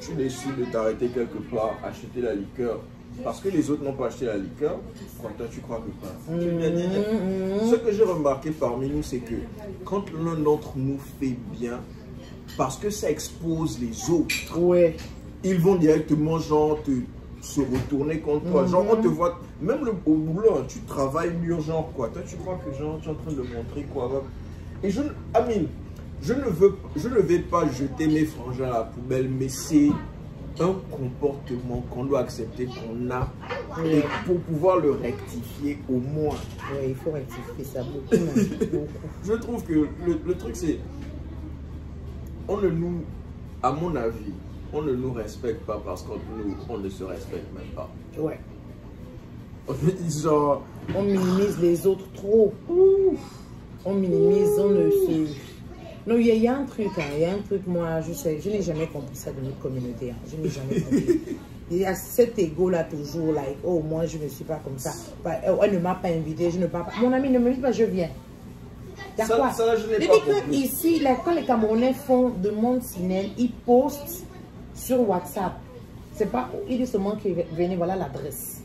tu décides de t'arrêter quelque part, acheter la liqueur, parce que les autres n'ont pas acheté la liqueur, quand toi, tu crois que pas. Mm-hmm. Ce que j'ai remarqué parmi nous, c'est que quand l'un d'entre nous fait bien, parce que ça expose les autres. Ouais. Ils vont directement, genre, te, se retourner contre toi. Mm-hmm. Genre, on te voit, même le, au boulot, hein, tu travailles mieux, genre, quoi. Toi, tu crois que, genre, tu es en train de montrer, quoi. Hein. Et je, Amine, je ne veux, je ne vais pas jeter mes frangins à la poubelle, mais c'est un comportement qu'on doit accepter, qu'on a, oui. et pour pouvoir le rectifier, au moins. Oui, il faut rectifier ça beaucoup. Je trouve que le, le truc, c'est, on ne nous, à mon avis, on ne nous respecte pas parce qu'on on ne se respecte même pas. Ouais. On dit genre... On minimise les autres trop. Ouf. On minimise, on ne se... Non, il y, y a un truc, il hein, y a un truc, moi, je sais, je n'ai jamais compris ça de notre communauté. Hein, je n'ai jamais compris. Il y a cet égo-là toujours, like, oh, moi, je ne suis pas comme ça. Elle ne m'a pas invité, je ne parle pas. Mon ami ne me dit pas, je viens. D'accord. Ça, ça, je n'ai pas compris. Ici, là, quand les Camerounais font de monde ciné, ils postent sur WhatsApp, c'est pas, il dit seulement que venez, voilà l'adresse.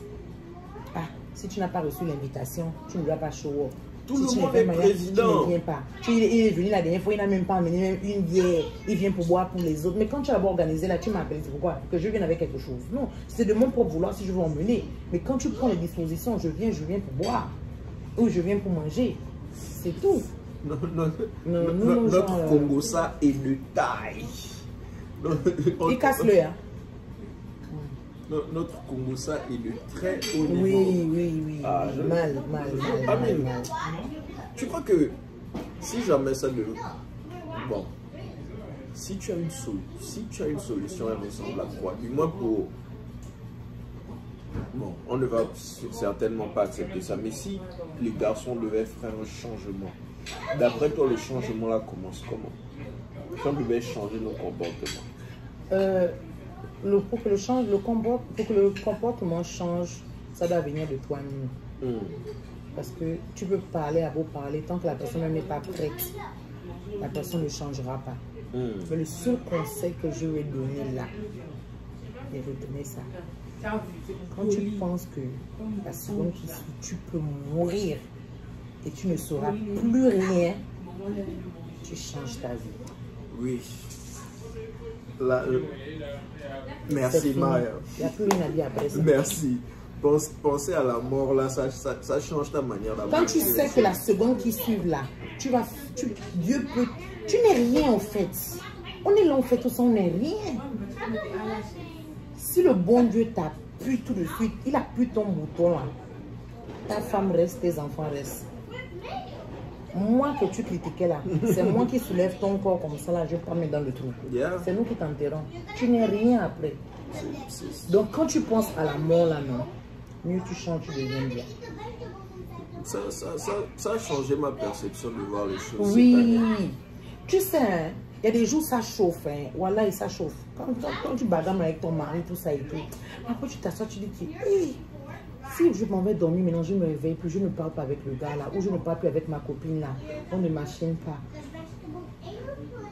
Ah, si tu n'as pas reçu l'invitation, tu ne dois pas show up. Tout si le monde est mariage, président. Tu ne viens pas. Tu, il, il est venu la dernière fois, il n'a même pas amené même une bière. Il vient pour boire pour les autres. Mais quand tu as beau organisé, là, tu m'appelles, c'est pourquoi? Que je vienne avec quelque chose. Non, c'est de mon propre vouloir si je veux emmener. Mais quand tu prends les dispositions, je viens, je viens pour boire. Ou je viens pour manger. C'est tout. Non, non, non, non, non, notre genre, Congo, ça est de taille. Il casse le hein. Notre Congo, ça, il est très haut niveau. Oui, oui, oui. Ah, je... Mal, mal, mal, mal, mal, mal. Tu crois que si jamais ça ne... Bon. Si tu as une, sol... si tu as une solution, elle ressemble à quoi? Du moins pour... Bon, on ne va certainement pas accepter ça. Mais si les garçons devaient faire un changement, d'après toi, le changement là commence comment? Quand on devait changer nos comportements. Euh, le, pour, que le change, le combo, pour que le comportement change, ça doit venir de toi-même. Mm. Parce que tu peux parler à beau parler, tant que la personne n'est pas prête, la personne ne changera pas. Mm. Mais le seul conseil que je vais donner là, et retenez ça. Quand tu penses que la seconde qui suit, tu peux mourir et tu ne sauras plus rien, tu changes ta vie. Oui. La, euh, merci Maria. Il n'y a plus rien à dire après ça. Merci. Pense, penser à la mort là, ça, ça, ça change ta manière d'avoir. Quand tu sais que la seconde qui suit là, tu vas, tu, Dieu peut, tu n'es rien en fait. On est là en fait, on n'est rien. Si le bon Dieu t'appuie tout de suite, il appuie ton bouton là. Ta femme reste, tes enfants restent. Moi que tu critiquais là, c'est moi qui soulève ton corps comme ça là, je prends dans le trou. Yeah. C'est nous qui t'enterrons. Tu n'es rien après. Donc quand tu penses à la mort là, non, mieux tu changes, tu deviens bien. Ça, ça, ça, ça a changé ma perception de voir les choses. Oui, tu sais, hein, il y a des jours ça chauffe, hein. Voilà, et ça chauffe. Quand, quand, quand tu bagames avec ton mari, tout ça et tout, après tu t'assois, tu dis que hey, si je m'en vais dormir, maintenant je me réveille plus, je ne parle pas avec le gars là, ou je ne parle plus avec ma copine là, on ne machine pas.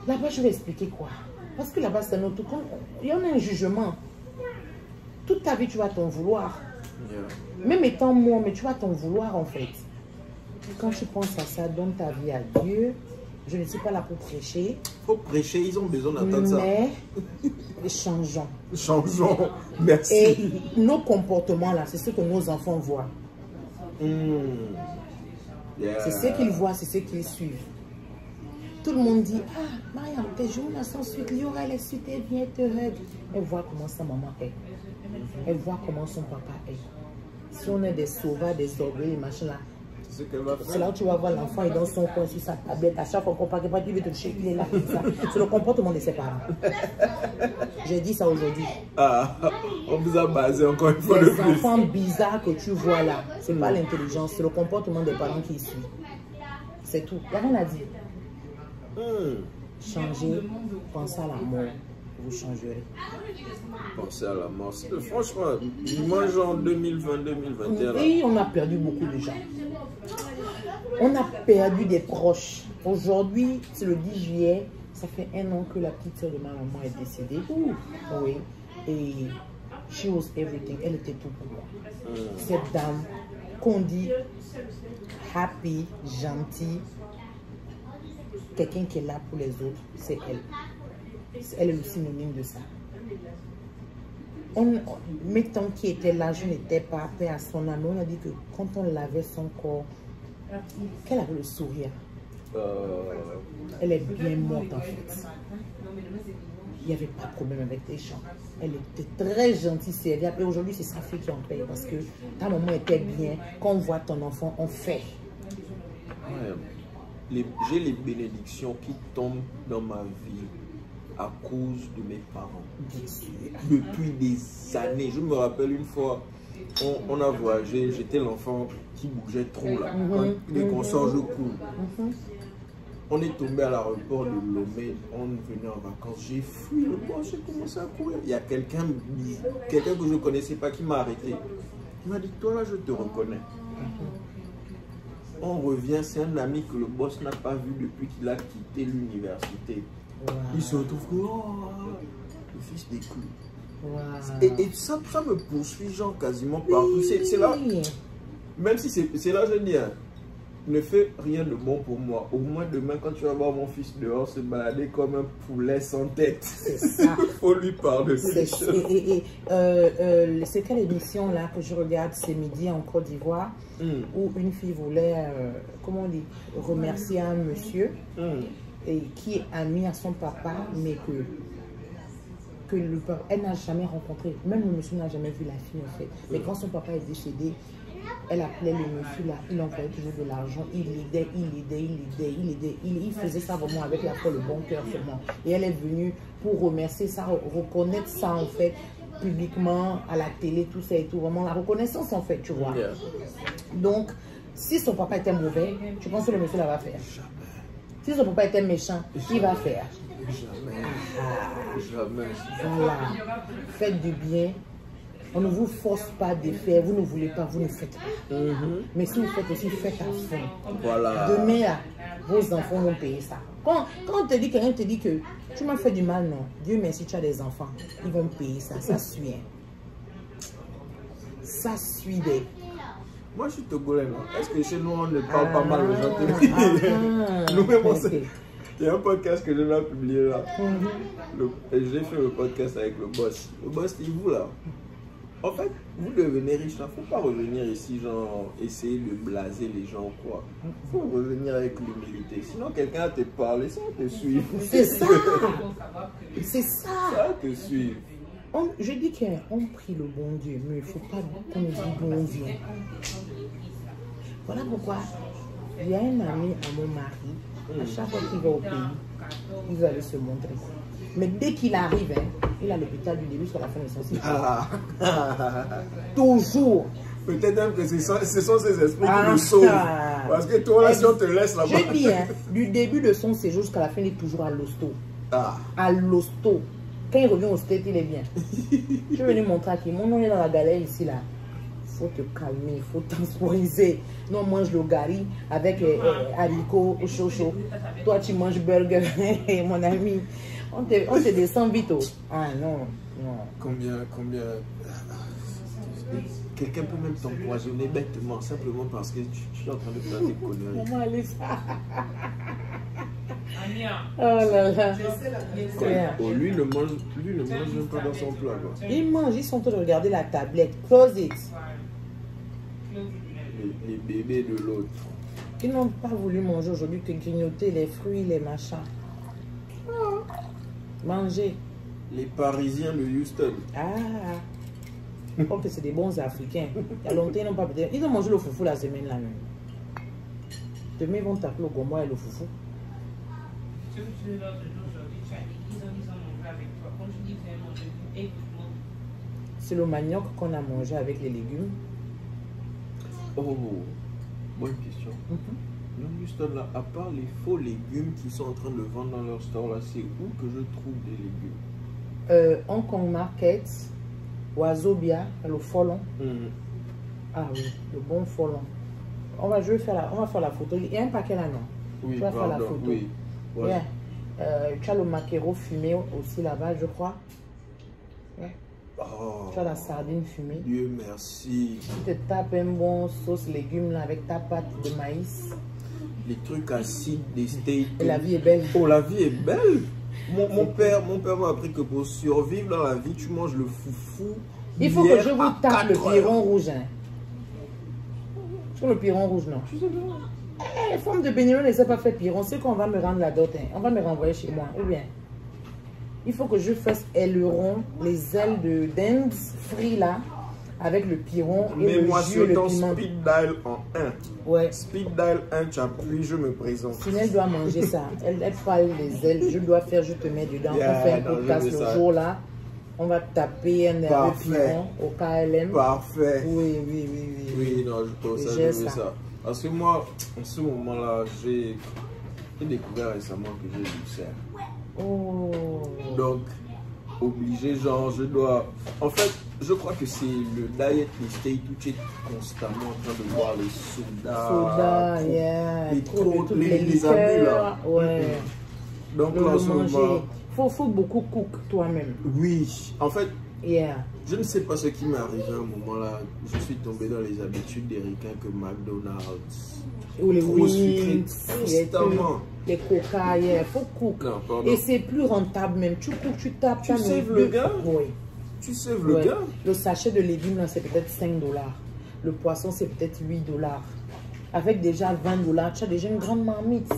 Là-bas, je vais expliquer quoi? Parce que là-bas, c'est notre compte. Il y en a un jugement. Toute ta vie, tu vas t'en vouloir. Yeah. Même étant moi, mais tu vas t'en vouloir en fait. Quand tu penses à ça, donne ta vie à Dieu. Je ne suis pas là pour prêcher. Pour prêcher, ils ont besoin d'entendre ça. Mais changeons. Changeons. Merci. Et nos comportements là, c'est ce que nos enfants voient. Mmh. Yeah. C'est ce qu'ils voient, c'est ce qu'ils suivent. Tout le monde dit, ah, Maria, tes jours là sans suite, il y aura les suites, elle vient te rêve. Elle voit comment sa maman est. Elle voit comment son papa est. Si on est des sauvages, des orgueils, machin là, c'est là où tu vas voir l'enfant, il est dans son coin sur sa tablette. À chaque fois qu'on parle, il veut te toucher, il est là. C'est le comportement de ses parents. J'ai dit ça aujourd'hui. Ah, on vous a basé encore une fois. Les enfants bizarres que tu vois là, c'est pas l'intelligence, c'est le comportement des parents qui y suit. C'est tout. Il n'y a rien à dire. Hum. Changer, penser à la mort, vous changerez. Penser à la mort. Franchement, moi, genre deux mille vingt, deux mille vingt et un. Oui, on a perdu beaucoup de gens. On a perdu des proches. Aujourd'hui, c'est le dix juillet, ça fait un an que la petite soeur de ma maman est décédée. Ouh. Oui. Et she was everything. Elle était tout pour moi. Hum. Cette dame qu'on dit happy, gentille. Quelqu'un qui est là pour les autres, c'est elle. Elle est le synonyme de ça. On, mettons qui était là, je n'étais pas prêt à son âme. On a dit que quand on lavait son corps, qu'elle avait le sourire. Euh... Elle est bien morte en fait. Il n'y avait pas de problème avec les gens. Elle était très gentille, serviable. Et aujourd'hui, c'est sa fille qui en paye parce que ta maman était bien. Quand on voit ton enfant, on fait. Ouais. J'ai les bénédictions qui tombent dans ma vie à cause de mes parents. Depuis des années. Je me rappelle une fois, on, on a voyagé, j'étais l'enfant qui bougeait trop là. Quand les consorts, je cours. On est tombé à l'aéroport de Lomé, on venait en vacances, j'ai fui le port, j'ai commencé à courir. Il y a quelqu'un quelqu'un que je ne connaissais pas qui m'a arrêté. Il m'a dit, toi là, je te reconnais. On revient, c'est un ami que le boss n'a pas vu depuis qu'il a quitté l'université. Wow. Il se retrouve oh, le fils des clous. Wow. Et, et ça, ça me poursuit, genre, quasiment partout. Oui. C'est là, même si c'est là, je dis, hein, ne fais rien de bon pour moi. Au moins, demain, quand tu vas voir mon fils dehors se balader comme un poulet sans tête, il faut lui parler. Et, et, et euh, euh, c'est quelle émission là que je regarde, c'est midi en Côte d'Ivoire, mm. où une fille voulait, euh, comment on dit, remercier un monsieur mm. et, qui est ami à son papa, mais que, que le papa, elle n'a jamais rencontré. Même le monsieur n'a jamais vu la fille en fait. Mais mm. quand son papa est décédé, elle appelait le monsieur là, il envoyait toujours de l'argent, il l'aidait, il l'aidait, il l'aidait, il l'aidait, il, il faisait ça vraiment avec la foi, le bon cœur seulement. Et elle est venue pour remercier ça, reconnaître ça en fait, publiquement, à la télé, tout ça et tout, vraiment la reconnaissance en fait, tu vois. Yeah. Donc, si son papa était mauvais, tu penses que le monsieur là va faire? Jamais. Si son papa était méchant, il va faire? Jamais. Ah, jamais. Voilà. Faites du bien On ne vous force pas de faire, vous ne voulez pas, vous ne faites pas. Mm-hmm. Mais si vous faites aussi, faites à fond. Voilà. Demain, vos enfants vont payer ça. Quand, quand on te dit, quelqu'un te dit que tu m'as fait du mal, non. Dieu merci, tu as des enfants. Ils vont payer ça. Ça suit. Ça suit des... Moi, je suis Togolais, non? Est-ce que chez nous, on ne parle ah, pas mal aux gens ah, Nous-mêmes, on sait. Il y a un podcast que je viens de publier là. J'ai fait le podcast avec le boss. Le boss, il vous là. En fait, vous devenez riche, il ne faut pas revenir ici, genre, essayer de blaser les gens, quoi. Il faut revenir avec l'humilité. Sinon, quelqu'un a te parlé, ça te suit. C'est ça. C'est ça. Ça te suit. On, je dis qu'on prie le bon Dieu, mais il ne faut pas qu'on dise bon Dieu. Voilà pourquoi il y a un ami à mon mari, à chaque fois qu'il va au pays, il va aller se montrer. Mais dès qu'il arrive, hein, il a l'hôpital du début jusqu'à la fin de son cycle. Ah. Toujours. Peut-être même que ce sont, ce sont ses esprits ah, qui nous sauvent. Parce que toi, là, si on te laisse là-bas. Je dis, hein, du début de son séjour jusqu'à la fin, il est toujours à l'hosto. Ah. À l'hosto. Quand il revient au state, il est bien. Je vais lui montrer à qui mon nom est dans la galère ici là. Faut te calmer, il faut temporiser. Nous on mange le gari avec euh, haricots au chaud chaud. Toi tu manges burger, mon ami. On te, on te descend vite. Oh. Ah non, non. Combien, combien. Quelqu'un peut même t'empoisonner bêtement, simplement parce que tu, tu es en train de faire des conneries. Comment aller ça? Oh là là. Quand, lui ne mange, lui ne mange même pas dans son plat. Quoi. Il mange, ils sont en train de regarder la tablette. Close it. Les, les bébés de l'autre. Ils n'ont pas voulu manger aujourd'hui que grignoter les fruits, les machins. Oh. Manger. Les Parisiens de Houston. Ah. Comme que c'est des bons Africains. Il y a longtemps, ils n'ont pas. Ils ont mangé le foufou la semaine là même. Demain, ils vont taper le gombo et le foufou. Ceux que tu es là aujourd'hui, tu as dit qu'ils ont mangé avec toi. Quand tu dis que vous avez mangé, écoute moi. C'est le manioc qu'on a mangé avec les légumes. Oh, bonne question. Nous, Houston, là, à part les faux légumes qui sont en train de vendre dans leur store, là, c'est où que je trouve des légumes? euh, Hong Kong Market. Oiseau Bia, le folon. Mm. Ah oui, le bon folon. On va, je vais faire la, on va faire la photo. Il y a un paquet là, non? Oui, je vais pardon, faire la photo. Oui. Ouais. Yeah. Euh, tu as le maquereau fumé aussi là-bas, je crois. Yeah. Oh, tu as la sardine fumée. Dieu merci. Tu te tapes un bon sauce légumes là avec ta pâte de maïs. Les trucs acides, des steaks. Et la vie est belle. Oh, la vie est belle. Mon, mon père m'a mon père appris que pour survivre dans la vie, tu manges le foufou. Il faut que je vous tape le piron rouge. Hein. Sur le piron rouge, non. Hey, les femmes de Béinois ne savent pas faire piron. C'est qu'on va me rendre la dot. Hein. On va me renvoyer chez moi. Ou bien, il faut que je fasse aileron, les ailes de dinde frites là, avec le piron et mais le moi, jus et le piment. Mais moi, sur ton speed dial en un. Ouais. Speed dial un, tu appuies, je me présente. Sinon, elle doit manger ça. Elle, elle fera les ailes. Je dois faire, je te mets dedans. Yeah, on fait un podcast le jour là. On va taper un air de piron au K L M. Parfait. Oui, oui, oui. Oui, oui non, je pense ça, ça. ça. Parce que moi, en ce moment-là, j'ai découvert récemment que j'ai du cerf. Oh. Donc, obligé, genre, je dois... En fait, je crois que c'est le diet mistake où tu es constamment en train de boire les sodas, soda, trop, yeah. les, trop, trop, les, les, les, les abus là. Ouais. Mmh. Donc là, il faut, faut beaucoup cook toi-même. Oui, en fait, yeah. je ne sais pas ce qui m'est arrivé à un moment là. Je suis tombé dans les habitudes des ricains que McDonald's. Ou les wings, constamment. Les coca, il faut cook. Non, et c'est plus rentable même. Tu cook, tu tapes, tu saves le gars. Oui. Tu sais, le ouais. gars. Le sachet de légumes, là, c'est peut-être cinq dollars. Le poisson, c'est peut-être huit dollars. Avec déjà vingt dollars, tu as déjà une grande marmite.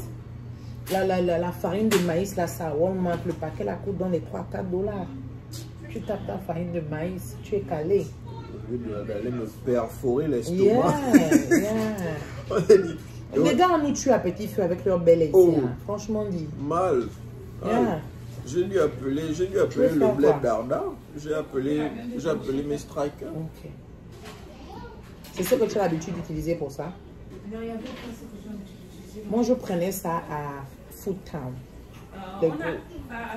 La, la, la, la farine de maïs, là, ça, Walmart, le paquet, la coûte dans les trois à quatre dollars. Tu tapes ta farine de maïs, tu es calé. Au lieu d'aller me perforer l'estomac. Yeah, yeah. Les ouais. gars, nous tuent à petit feu avec leur belle aiguille. Oh. Franchement dit. Mal. Yeah. Ah. J'ai dû appeler, j'ai dû appeler le blé d'Arda, j'ai appelé, j'ai appelé mes strikers. Okay. C'est ce que tu as l'habitude d'utiliser pour ça? Non, il n'y avait pas ce que j'utilisais. Moi, je prenais ça à Food Town. Euh, on, a, euh,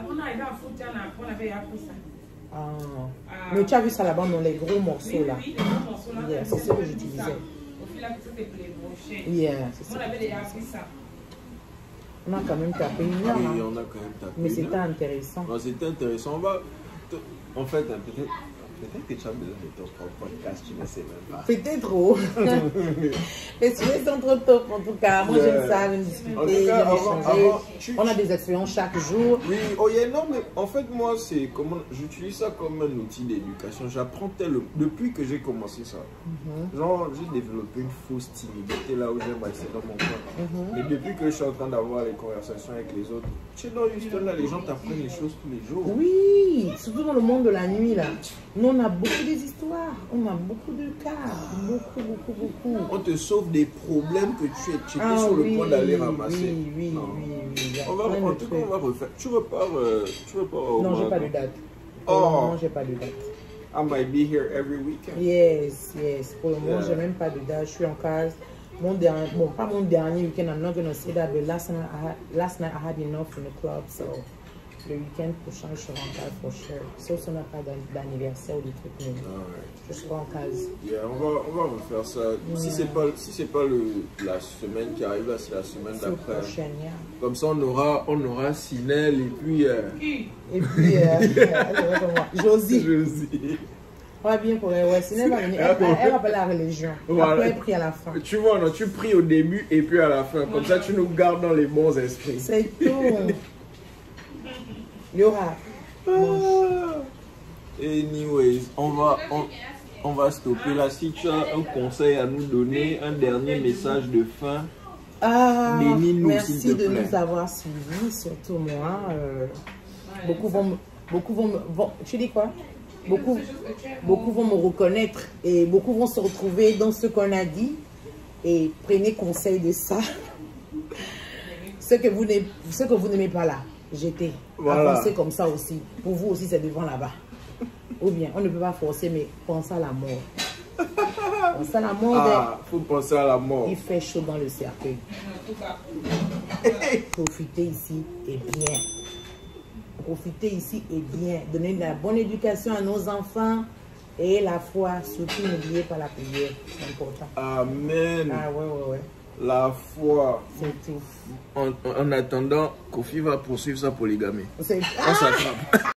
on arrivait à Food Town, on avait appris ça. Ah. Ah. Mais tu as vu ça là-bas dans les gros morceaux là. Oui, oui, les gros morceaux là. Yeah, c'est ce que j'utilisais. Au fil à tout, c'était pour les brochets. Yeah, on avait déjà appris ça. On a quand même tapé une heure. Oui, on a quand même tapé. Mais c'était intéressant. C'était intéressant. On va... En fait, peut-être... Peut-être que tu as besoin de ton propre podcast, tu ne sais même pas. Peut-être trop. Les sujets sont trop top en tout cas. Moi j'aime ça, j'aime discuter, j'aime échanger. On a des expériences chaque jour. Oui, oh yeah, non, mais en fait moi c'est comment j'utilise ça comme un outil d'éducation. J'apprends tellement depuis que j'ai commencé ça. Mm-hmm. Genre j'ai développé une fausse timidité là où j'aime rester dans mon coin. Mm-hmm. Mais depuis que je suis en train d'avoir les conversations avec les autres, tu sais dans Houston là les gens t'apprennent les choses tous les jours. Oui, surtout dans le monde de la nuit là. Nous, on a beaucoup des histoires, on a beaucoup de cas, beaucoup, beaucoup, beaucoup. On te sauve des problèmes que tu es, tu es ah, sur oui, le point d'aller ramasser. Oui, oui, non. oui, oui. On va, en tout cas, on va refaire. Tu repars, euh, tu repars au Non, j'ai pas de date. Oh. Non, j'ai pas de date. I might be here every weekend. Yes, yes. Pour le moment, yeah. j'ai même pas de date. Je suis en case. Mon dernier, bon, pas mon dernier week-end. I'm not gonna say that. But last night, I had, last night I had enough in the club, so. Le week-end prochain, je serai en case pour cher. Sauf si on n'a pas d'anniversaire ou des trucs, mais je serai en case. Yeah, on, va, on va refaire ça. Yeah. Si ce n'est pas, si pas le, la semaine qui arrive, c'est la semaine d'après. Yeah. Comme ça, on aura, on aura Sinel et puis... Euh... Et puis, euh, Josie. Josie. On va bien pour elle. Ouais, Sinel va venir. Elle, elle rappelle la religion. Voilà. Après, elle prie à la fin. Tu vois, non, tu pries au début et puis à la fin. Comme ouais. ça, tu nous gardes dans les bons esprits. C'est tout. Laura. Ah. Anyways, on va, on, on va stopper là. Si tu as un conseil à nous donner, un dernier message de fin, ah, bénis-nous, merci de plaît. Nous avoir suivis, surtout moi. Euh, beaucoup vont, beaucoup vont, vont, tu dis quoi? Beaucoup, beaucoup vont me reconnaître et beaucoup vont se retrouver dans ce qu'on a dit. Et prenez conseil de ça. Ce que vous n'aimez, ce que vous n'aimez pas là. J'étais voilà. à penser comme ça aussi. Pour vous aussi, c'est devant là-bas. Ou bien, on ne peut pas forcer, mais pensez à la mort. Pensez à la mort. Ah, faut penser à la mort. Il fait chaud dans le cercueil. Profitez ici et bien. Profitez ici et bien. Donnez de la bonne éducation à nos enfants. Et la foi, surtout n'oubliez pas la prière. C'est important. Amen. Ah ouais, ouais, ouais. La foi. C'est tout. En, en attendant, Kofi va poursuivre sa polygamie. On s'attrape.